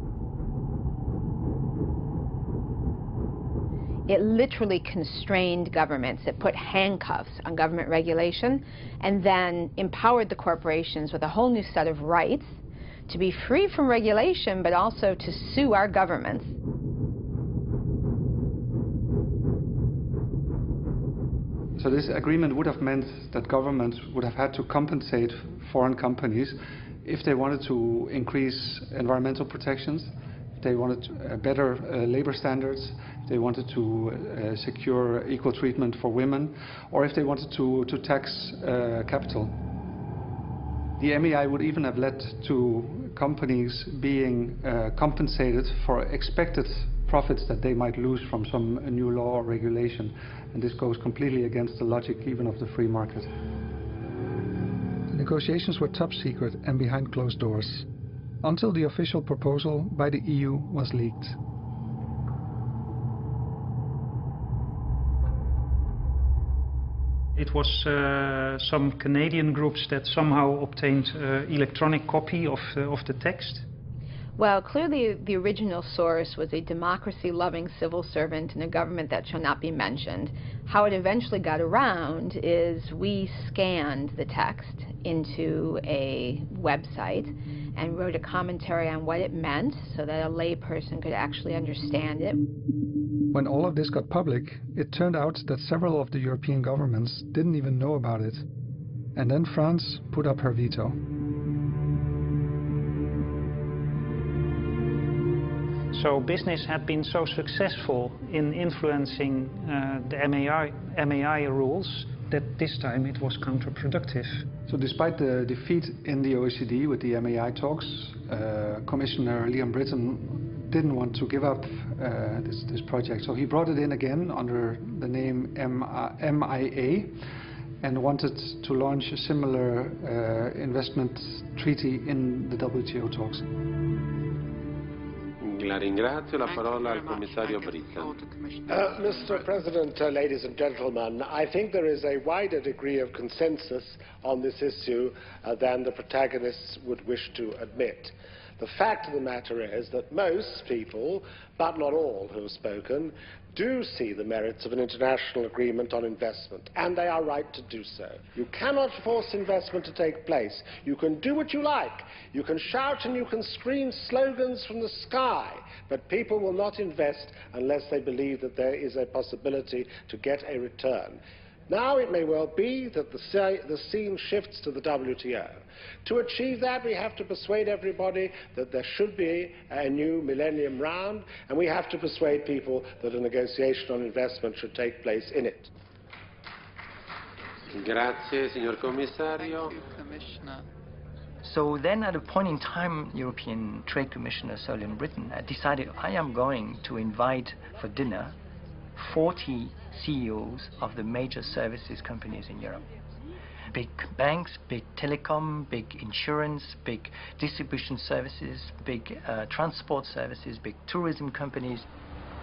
It literally constrained governments. It put handcuffs on government regulation and then empowered the corporations with a whole new set of rights to be free from regulation, but also to sue our governments. So this agreement would have meant that governments would have had to compensate foreign companies if they wanted to increase environmental protections, if they wanted better labor standards, if they wanted to secure equal treatment for women, or if they wanted to tax capital. The MEI would even have led to companies being compensated for expected profits that they might lose from some new law or regulation. And this goes completely against the logic even of the free market. The negotiations were top secret and behind closed doors, until the official proposal by the EU was leaked. It was some Canadian groups that somehow obtained electronic copy of the text. Well, clearly the original source was a democracy-loving civil servant in a government that shall not be mentioned. How it eventually got around is we scanned the text into a website and wrote a commentary on what it meant so that a layperson could actually understand it. When all of this got public, it turned out that several of the European governments didn't even know about it. And then France put up her veto. So business had been so successful in influencing the MEI rules that this time it was counterproductive. So despite the defeat in the OECD with the MEI talks, Commissioner Leon Brittan didn't want to give up this project, so he brought it in again under the name MIA and wanted to launch a similar investment treaty in the WTO talks. Mr. President, ladies and gentlemen, I think there is a wider degree of consensus on this issue than the protagonists would wish to admit. The fact of the matter is that most people, but not all who have spoken, do see the merits of an international agreement on investment, and they are right to do so. You cannot force investment to take place. You can do what you like. You can shout and you can scream slogans from the sky, but people will not invest unless they believe that there is a possibility to get a return. Now it may well be that the scene shifts to the WTO. To achieve that, we have to persuade everybody that there should be a new Millennium Round, and we have to persuade people that a negotiation on investment should take place in it. Grazie, signor Commissario. Thank you, Commissioner. So then at a point in time, European Trade Commissioner Sir Leon Brittan decided, I am going to invite for dinner 40 CEOs of the major services companies in Europe. Big banks, big telecom, big insurance, big distribution services, big transport services, big tourism companies.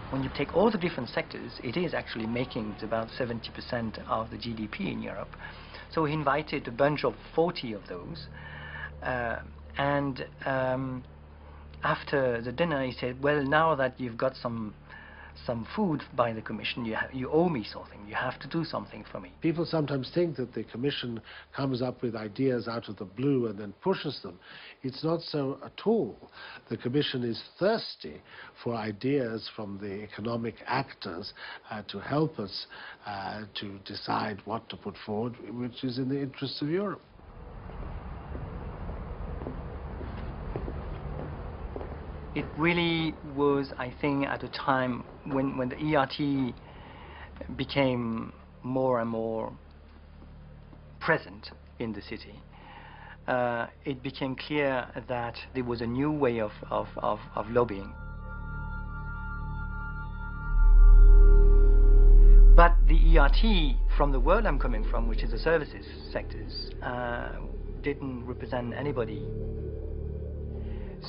When you take all the different sectors, it is actually making about 70% of the GDP in Europe. So he invited a bunch of 40 of those. After the dinner, he said, well, now that you've got some food by the Commission, you owe me something, you have to do something for me. People sometimes think that the Commission comes up with ideas out of the blue and then pushes them. It's not so at all. The Commission is thirsty for ideas from the economic actors to help us to decide what to put forward, which is in the interests of Europe. It really was, I think, at a time when the ERT became more and more present in the city. It became clear that there was a new way of lobbying. But the ERT, from the world I'm coming from, which is the services sectors, didn't represent anybody.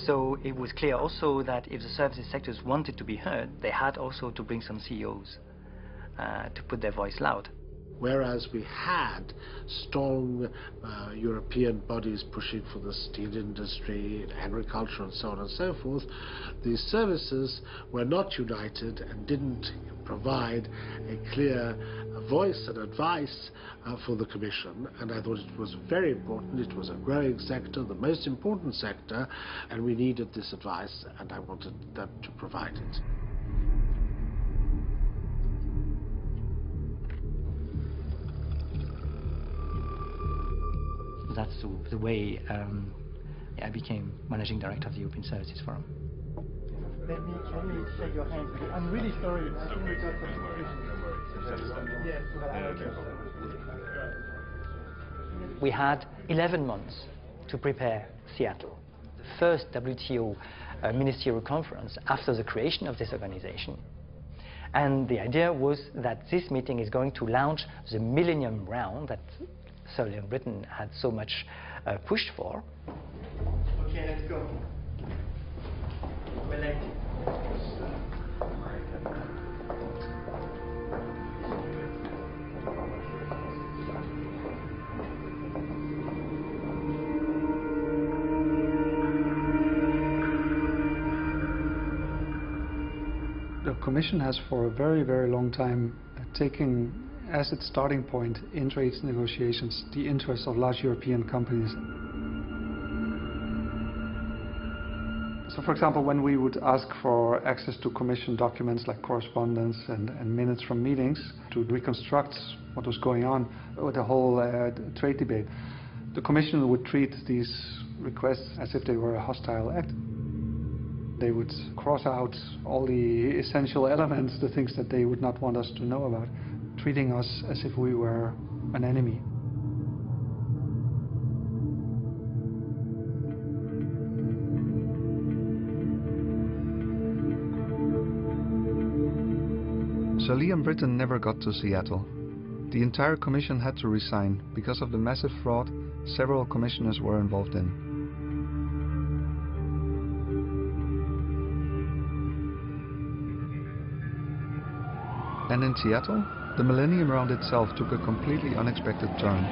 So it was clear also that if the services sectors wanted to be heard, they had also to bring some CEOs to put their voice loud. Whereas we had strong European bodies pushing for the steel industry, agriculture and so on and so forth, the services were not united and didn't provide a clear voice and advice for the Commission, and I thought it was very important. It was a growing sector, the most important sector, and we needed this advice, and I wanted them to provide it. That's the way I became managing director of the European Services Forum. Let me shake your hand. I'm really sorry. I think we got some information. Yes, but I don't know. We had 11 months to prepare Seattle, the first WTO ministerial conference after the creation of this organization. And the idea was that this meeting is going to launch the Millennium Round that Sir Leon Brittan had so much pushed for. Okay, let's go. The Commission has for a very, very long time taken as its starting point in trade negotiations the interests of large European companies. So for example, when we would ask for access to Commission documents like correspondence and minutes from meetings to reconstruct what was going on with the whole trade debate, the Commission would treat these requests as if they were a hostile act. They would cross out all the essential elements, the things that they would not want us to know about, treating us as if we were an enemy. Sir Leon Brittan never got to Seattle. The entire commission had to resign because of the massive fraud several commissioners were involved in. And in Seattle, the Millennium Round itself took a completely unexpected turn.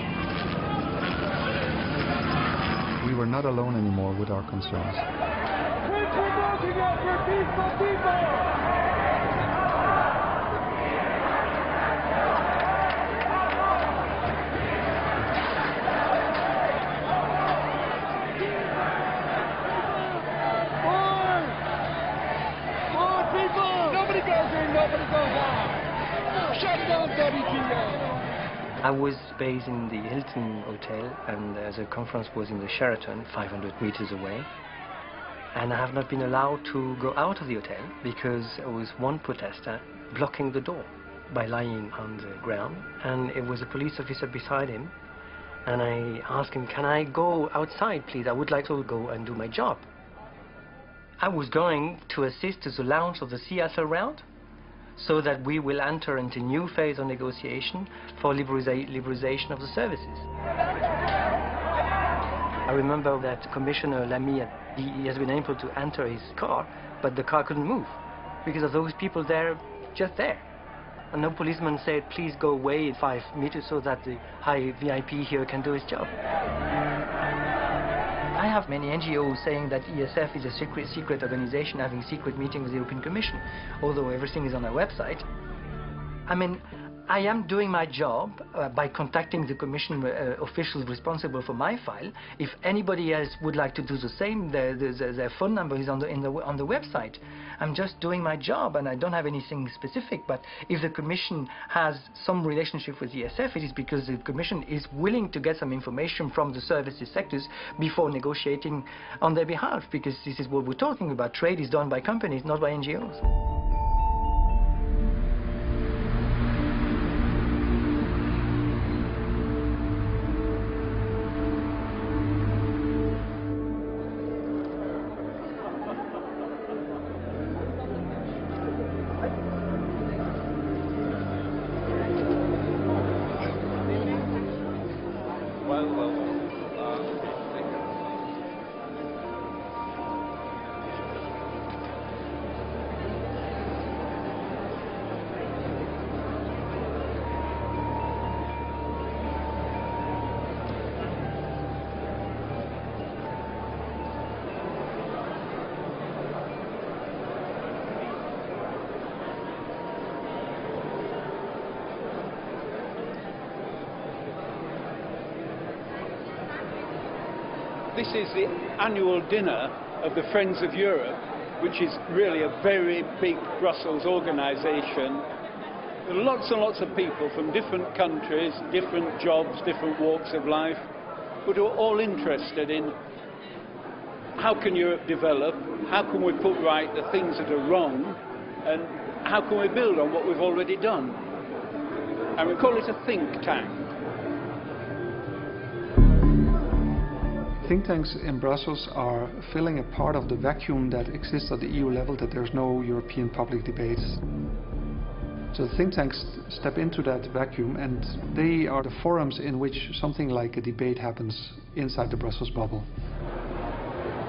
We were not alone anymore with our concerns. I was based in the Hilton Hotel, and the conference was in the Sheraton, 500 meters away. And I have not been allowed to go out of the hotel because there was one protester blocking the door by lying on the ground. And it was a police officer beside him. And I asked him, can I go outside, please? I would like to go and do my job. I was going to assist to the launch of the Seattle round, so that we will enter into a new phase of negotiation for liberalization of the services. I remember that Commissioner Lamy, he has been able to enter his car, but the car couldn't move because of those people there, just there. And no policeman said, please go away 5 meters so that the high VIP here can do his job. I have many NGOs saying that ESF is a secret organization having secret meetings with the European Commission, although everything is on our website. I mean, I am doing my job by contacting the Commission officials responsible for my file. If anybody else would like to do the same, their phone number is on the website. I'm just doing my job and I don't have anything specific, but if the Commission has some relationship with ESF, it is because the Commission is willing to get some information from the services sectors before negotiating on their behalf, because this is what we're talking about. Trade is done by companies, not by NGOs. This is the annual dinner of the Friends of Europe, which is really a very big Brussels organisation. Lots and lots of people from different countries, different jobs, different walks of life, but who are all interested in how can Europe develop, how can we put right the things that are wrong, and how can we build on what we've already done. And we call it a think tank. Think tanks in Brussels are filling a part of the vacuum that exists at the EU level, that there's no European public debate. So think tanks step into that vacuum, and they are the forums in which something like a debate happens inside the Brussels bubble.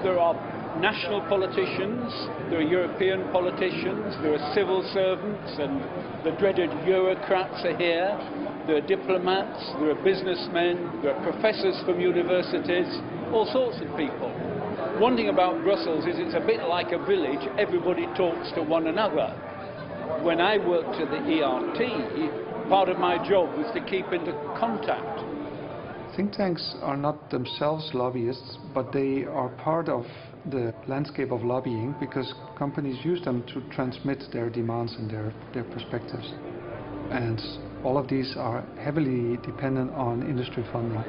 There are national politicians, there are European politicians, there are civil servants, and the dreaded Eurocrats are here. There are diplomats, there are businessmen, there are professors from universities, all sorts of people. One thing about Brussels is it's a bit like a village, everybody talks to one another. When I worked at the ERT, part of my job was to keep into contact. Think tanks are not themselves lobbyists, but they are part of the landscape of lobbying because companies use them to transmit their demands and their perspectives. And all of these are heavily dependent on industry funding.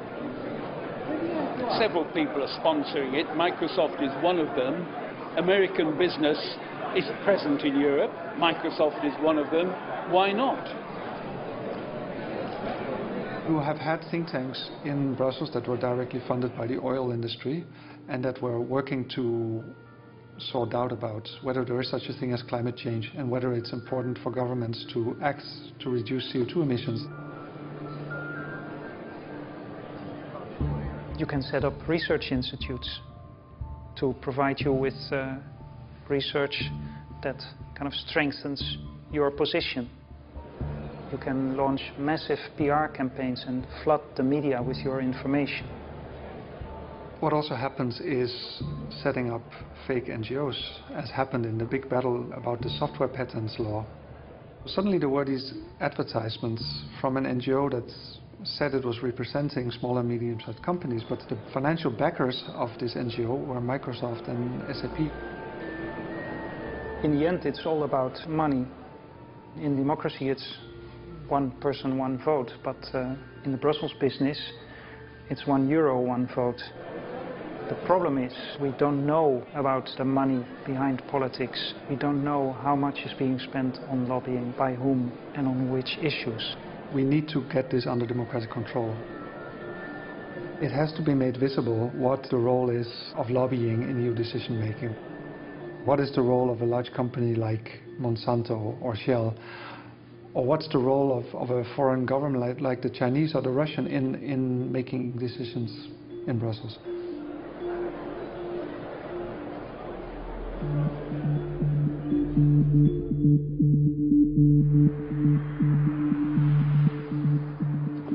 Several people are sponsoring it. Microsoft is one of them. American business is present in Europe. Microsoft is one of them. Why not? You have had think tanks in Brussels that were directly funded by the oil industry and that were working to sort out about whether there is such a thing as climate change and whether it's important for governments to act to reduce CO2 emissions. You can set up research institutes to provide you with research that kind of strengthens your position. You can launch massive PR campaigns and flood the media with your information. What also happens is setting up fake NGOs, as happened in the big battle about the software patents law. Suddenly there were these advertisements from an NGO that said it was representing small and medium-sized companies, but the financial backers of this NGO were Microsoft and SAP. In the end, it's all about money. In democracy, it's one person, one vote, but in the Brussels business, it's €1, one vote. The problem is we don't know about the money behind politics. We don't know how much is being spent on lobbying, by whom and on which issues. We need to get this under democratic control. It has to be made visible what the role is of lobbying in EU decision making. What is the role of a large company like Monsanto or Shell? Or what's the role of a foreign government like the Chinese or the Russian in making decisions in Brussels?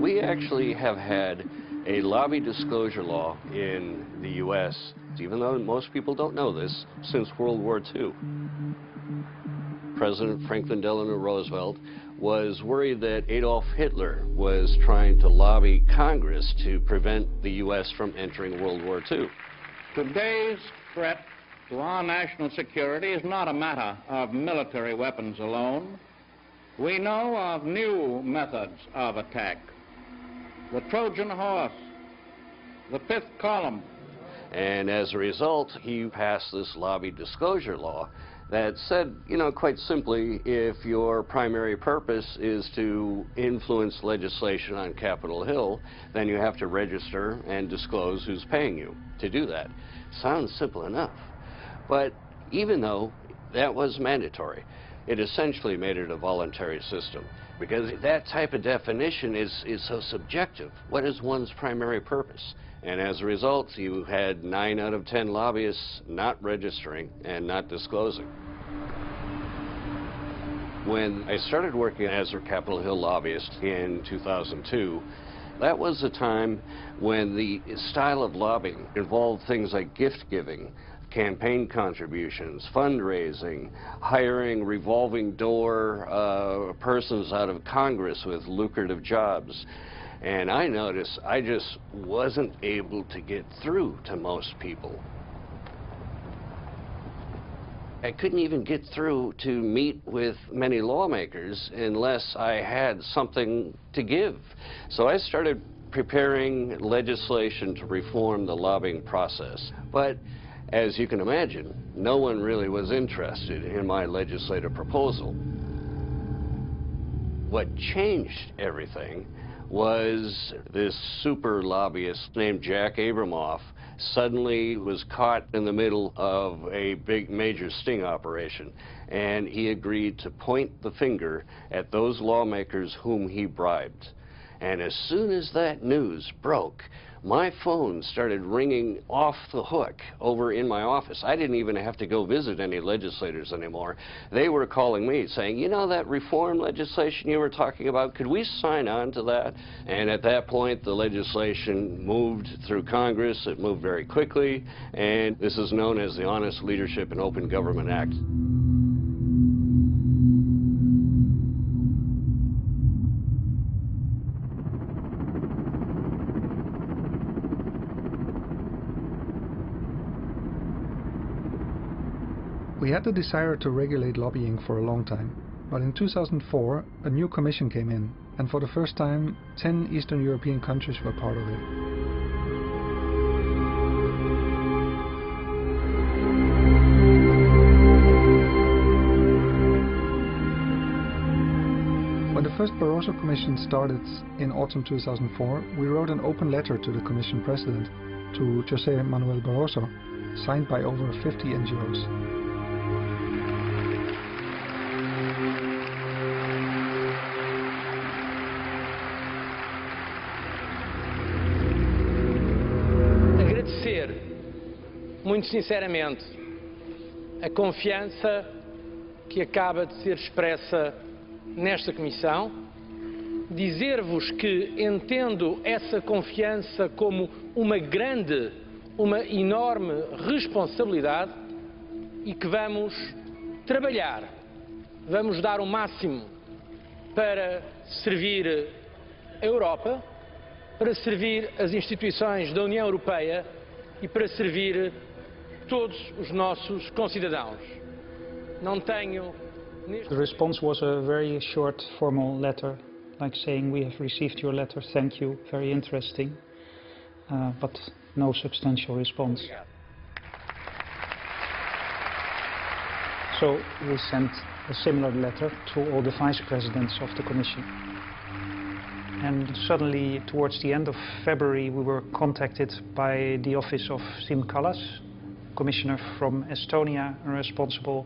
We actually have had a lobby disclosure law in the US, even though most people don't know this, since World War II. President Franklin Delano Roosevelt was worried that Adolf Hitler was trying to lobby Congress to prevent the US from entering World War II. Today's threat to our national security is not a matter of military weapons alone. We know of new methods of attack. The Trojan horse, the fifth column. And as a result, he passed this lobby disclosure law that said, you know, quite simply, if your primary purpose is to influence legislation on Capitol Hill, then you have to register and disclose who's paying you to do that. Sounds simple enough. But even though that was mandatory, it essentially made it a voluntary system, because that type of definition is so subjective. What is one's primary purpose? And as a result, you had 9 out of 10 lobbyists not registering and not disclosing. When I started working as a Capitol Hill lobbyist in 2002, that was a time when the style of lobbying involved things like gift giving, campaign contributions, fundraising, hiring revolving door persons out of Congress with lucrative jobs. And I noticed I just wasn't able to get through to most people. I couldn't even get through to meet with many lawmakers unless I had something to give. So I started preparing legislation to reform the lobbying process. But as you can imagine, no one really was interested in my legislative proposal. What changed everything was this super lobbyist named Jack Abramoff suddenly was caught in the middle of a big major sting operation, and he agreed to point the finger at those lawmakers whom he bribed. And as soon as that news broke, my phone started ringing off the hook over in my office. I didn't even have to go visit any legislators anymore. They were calling me saying, you know, that reform legislation you were talking about, could we sign on to that? And at that point, the legislation moved through Congress. It moved very quickly, and this is known as the Honest Leadership and Open Government Act. We had the desire to regulate lobbying for a long time, but in 2004 a new commission came in, and for the first time 10 Eastern European countries were part of it. When the first Barroso Commission started in autumn 2004, we wrote an open letter to the Commission President, to José Manuel Barroso, signed by over 50 NGOs. Muito sinceramente, a confiança que acaba de ser expressa nesta comissão, dizer-vos que entendo essa confiança como uma grande, uma enorme responsabilidade e que vamos trabalhar, vamos dar o máximo para servir a Europa, para servir as instituições da União Europeia e para servir The response was a very short formal letter, like saying we have received your letter, thank you, very interesting, but no substantial response. So we sent a similar letter to all the vice presidents of the Commission. And suddenly, towards the end of February, we were contacted by the office of Siim Kallas, Commissioner from Estonia, responsible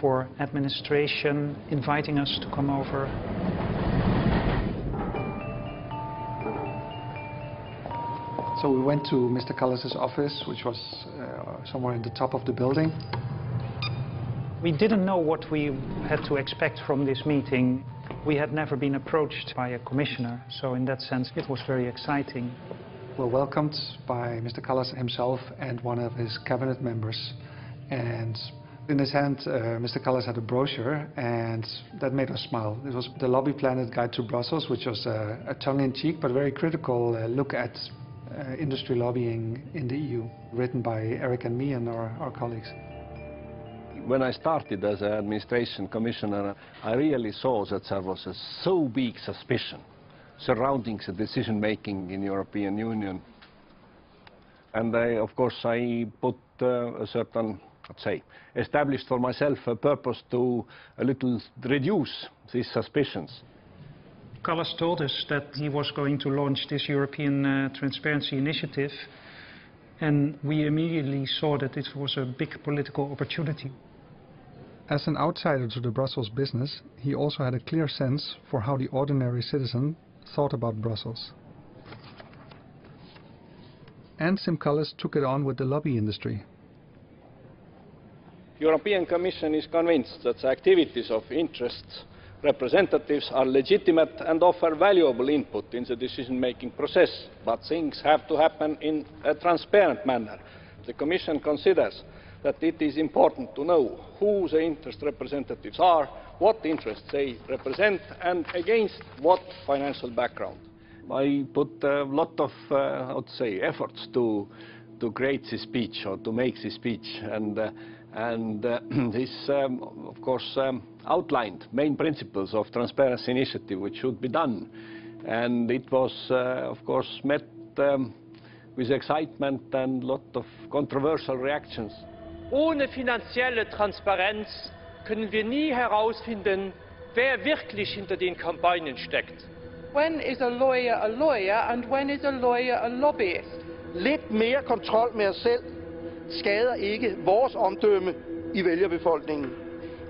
for administration, inviting us to come over. So we went to Mr. Kallas's office, which was somewhere in the top of the building. We didn't know what we had to expect from this meeting. We had never been approached by a commissioner, so in that sense it was very exciting. We were welcomed by Mr. Kallas himself and one of his cabinet members. And in his hand, Mr. Kallas had a brochure, and that made us smile. It was the Lobby Planet Guide to Brussels, which was a tongue-in-cheek but very critical look at industry lobbying in the EU, written by Eric and me and our colleagues. When I started as an administration commissioner, I really saw that there was a so big suspicion surrounding the decision-making in European Union. And of course I put a certain, let's say, established for myself a purpose to a little reduce these suspicions. Kallas told us that he was going to launch this European Transparency Initiative, and we immediately saw that it was a big political opportunity. As an outsider to the Brussels business, he also had a clear sense for how the ordinary citizen thought about Brussels. And Siim Kallas took it on with the lobby industry. European Commission is convinced that the activities of interest representatives are legitimate and offer valuable input in the decision-making process, but things have to happen in a transparent manner. The Commission considers that it is important to know who the interest representatives are, what interests they represent, and against what financial background. I put a lot of, let's say, efforts to create this speech or to make this speech, and this, of course, outlined main principles of transparency initiative which should be done, and it was, of course, met with excitement and lot of controversial reactions. Ohne finanzielle Transparenz können wir nie herausfinden, wer wirklich hinter den Kampagnen steckt. When is a lawyer, and when is a lawyer a lobbyist? Lidt mere kontrol med os selv skader ikke vores omdømme I vælgerbefolkningen.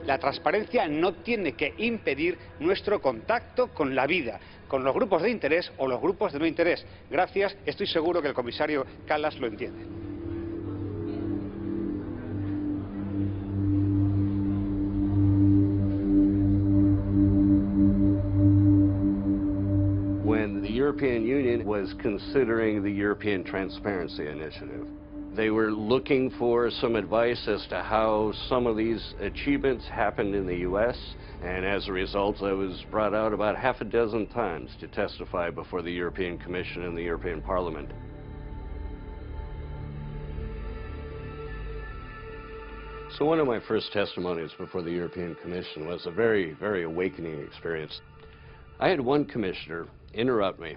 La transparencia no tiene que impedir nuestro contacto con la vida, con los grupos de interés o los grupos de no interés. Gracias, estoy seguro que el comisario Kallas lo entiende. The European Union was considering the European Transparency Initiative. They were looking for some advice as to how some of these achievements happened in the U.S., and as a result, I was brought out about half a dozen times to testify before the European Commission and the European Parliament. So one of my first testimonies before the European Commission was a very, very awakening experience. I had one commissioner interrupt me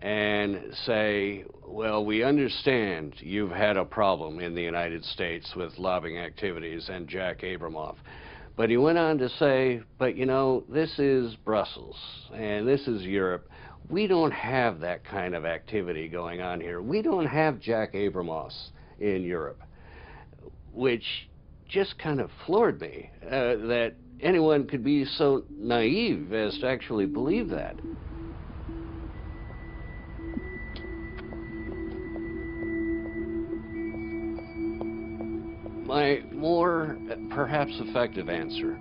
and say, well, we understand you've had a problem in the United States with lobbying activities and Jack Abramoff. But he went on to say, but you know, this is Brussels and this is Europe. We don't have that kind of activity going on here. We don't have Jack Abramoffs in Europe, which just kind of floored me that anyone could be so naive as to actually believe that. My more, perhaps, effective answer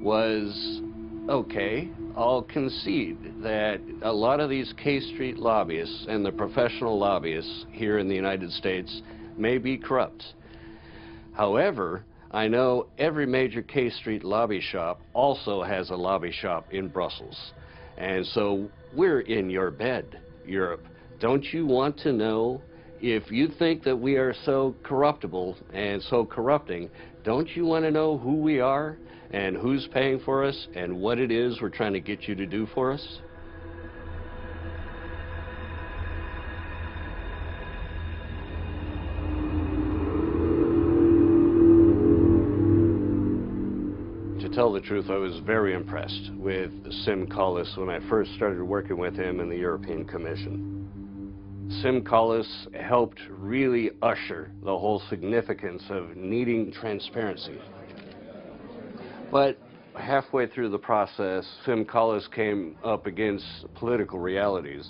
was, okay, I'll concede that a lot of these K Street lobbyists and the professional lobbyists here in the United States may be corrupt. However, I know every major K Street lobby shop also has a lobby shop in Brussels. And so we're in your bed, Europe. Don't you want to know? If you think that we are so corruptible and so corrupting, don't you want to know who we are and who's paying for us and what it is we're trying to get you to do for us? To tell the truth, I was very impressed with Siim Kallas when I first started working with him in the European Commission. Siim Kallas helped really usher the whole significance of needing transparency. But halfway through the process, Siim Kallas came up against political realities.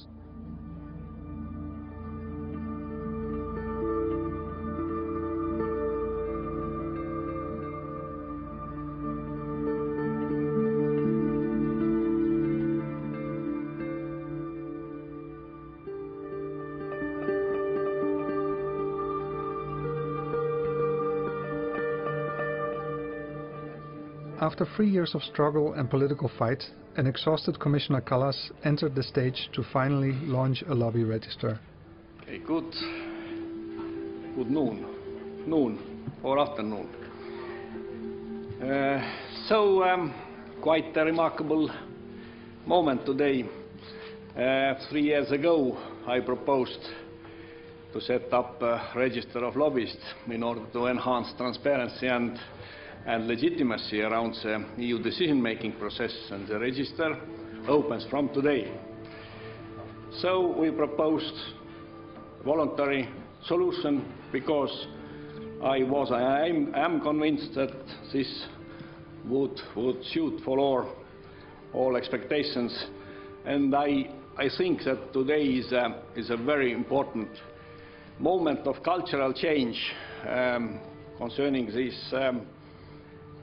After 3 years of struggle and political fight, an exhausted Commissioner Kallas entered the stage to finally launch a lobby register. Okay, good noon or afternoon. Quite a remarkable moment today. 3 years ago, I proposed to set up a register of lobbyists in order to enhance transparency and legitimacy around the EU decision-making process, and the register opens from today. So we proposed a voluntary solution because I am convinced that this would suit for all expectations, and I think that today is a very important moment of cultural change concerning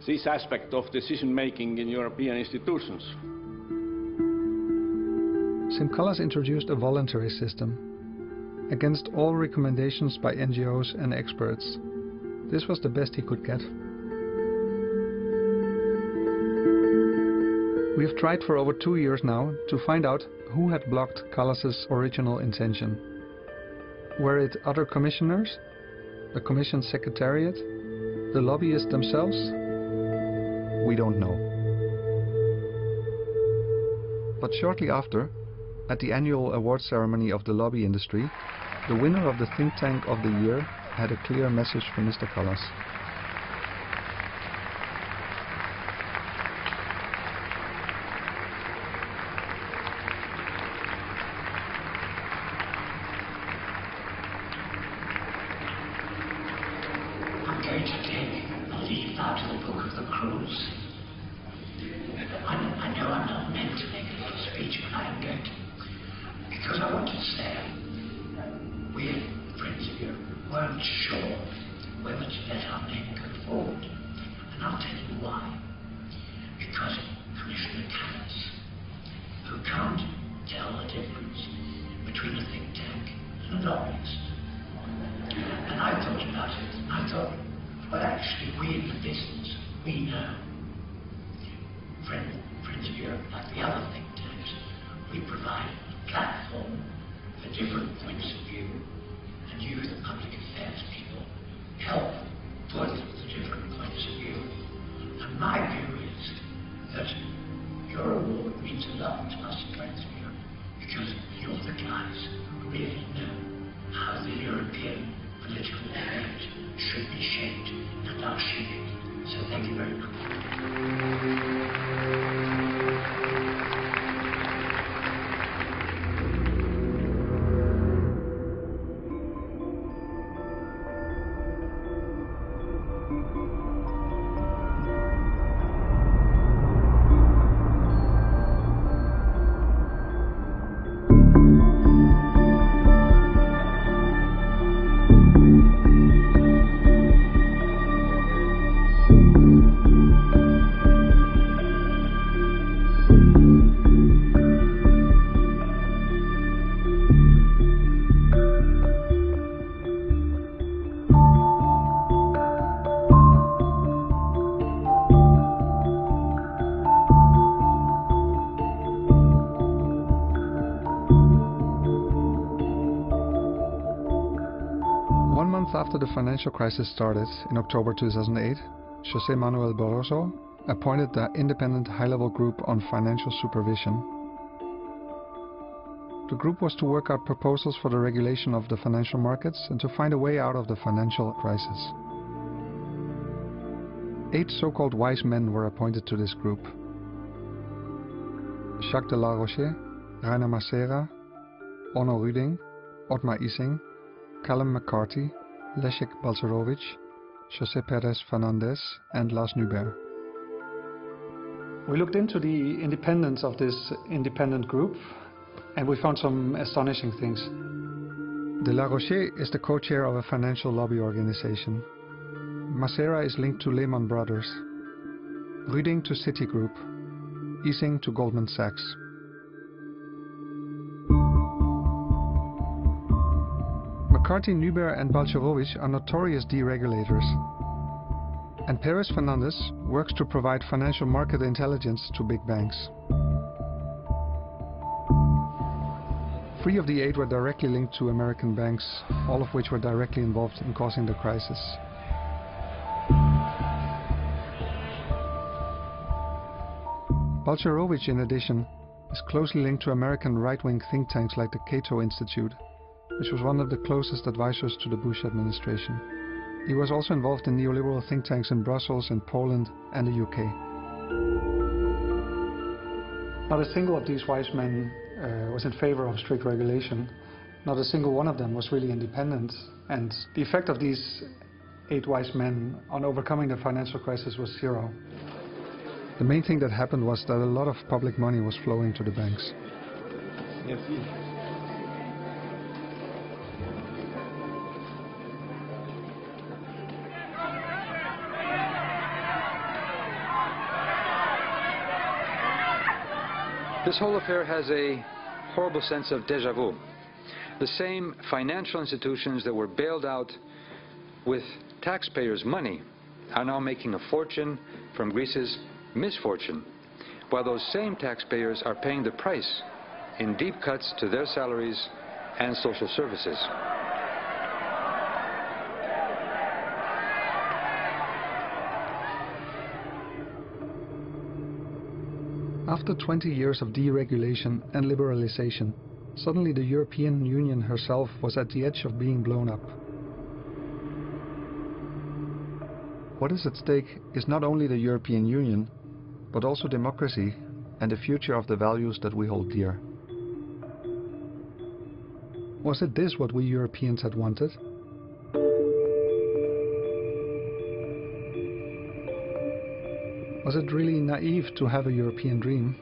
this aspect of decision-making in European institutions. Siim Kallas introduced a voluntary system, against all recommendations by NGOs and experts. This was the best he could get. We have tried for over 2 years now to find out who had blocked Kallas's original intention. Were it other commissioners? The Commission Secretariat? The lobbyists themselves? We don't know. But shortly after, at the annual award ceremony of the lobby industry, the winner of the Think Tank of the Year had a clear message for Mr. Kallas. After the financial crisis started in October 2008, José Manuel Barroso appointed the independent high-level group on financial supervision. The group was to work out proposals for the regulation of the financial markets and to find a way out of the financial crisis. 8 so-called wise men were appointed to this group. Jacques de Larroche, Rainer Masera, Onno Rüding, Otmar Issing, Callum McCarthy, Leszek Balcerowicz, Jose Perez Fernandez, and Lars Nubert. We looked into the independence of this independent group, and we found some astonishing things. De Larroche is the co-chair of a financial lobby organization. Masera is linked to Lehman Brothers, Rüding to Citigroup, Issing to Goldman Sachs. McCarthy, Nubert and Balcerowicz are notorious deregulators. And Perez Fernandez works to provide financial market intelligence to big banks. 3 of the 8 were directly linked to American banks, all of which were directly involved in causing the crisis. Balcerowicz, in addition, is closely linked to American right-wing think tanks like the Cato Institute, which was one of the closest advisors to the Bush administration. He was also involved in neoliberal think tanks in Brussels, in Poland, and the UK. Not a single of these wise men was in favor of strict regulation. Not a single one of them was really independent. And the effect of these 8 wise men on overcoming the financial crisis was 0. The main thing that happened was that a lot of public money was flowing to the banks. Yes. This whole affair has a horrible sense of deja vu. The same financial institutions that were bailed out with taxpayers' money are now making a fortune from Greece's misfortune, while those same taxpayers are paying the price in deep cuts to their salaries and social services. After 20 years of deregulation and liberalization, suddenly the European Union herself was at the edge of being blown up. What is at stake is not only the European Union, but also democracy and the future of the values that we hold dear. Was it this what we Europeans had wanted? Was it really naive to have a European dream?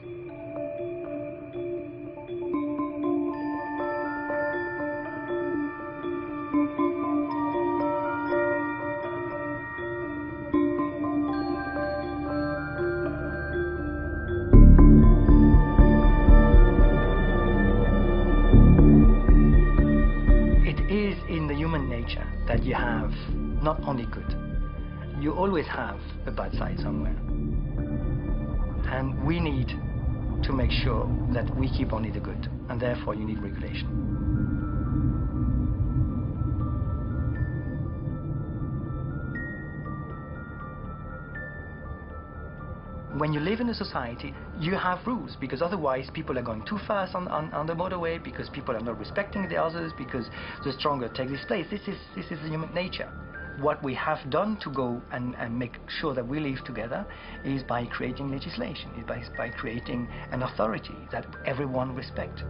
It is in the human nature that you have not only good, you always have a bad side somewhere. And we need to make sure that we keep only the good, and therefore you need regulation. When you live in a society, you have rules, because otherwise people are going too fast on the motorway, because people are not respecting the others, because the stronger take this place. This is human nature. What we have done to go and make sure that we live together is by creating legislation, is by creating an authority that everyone respects.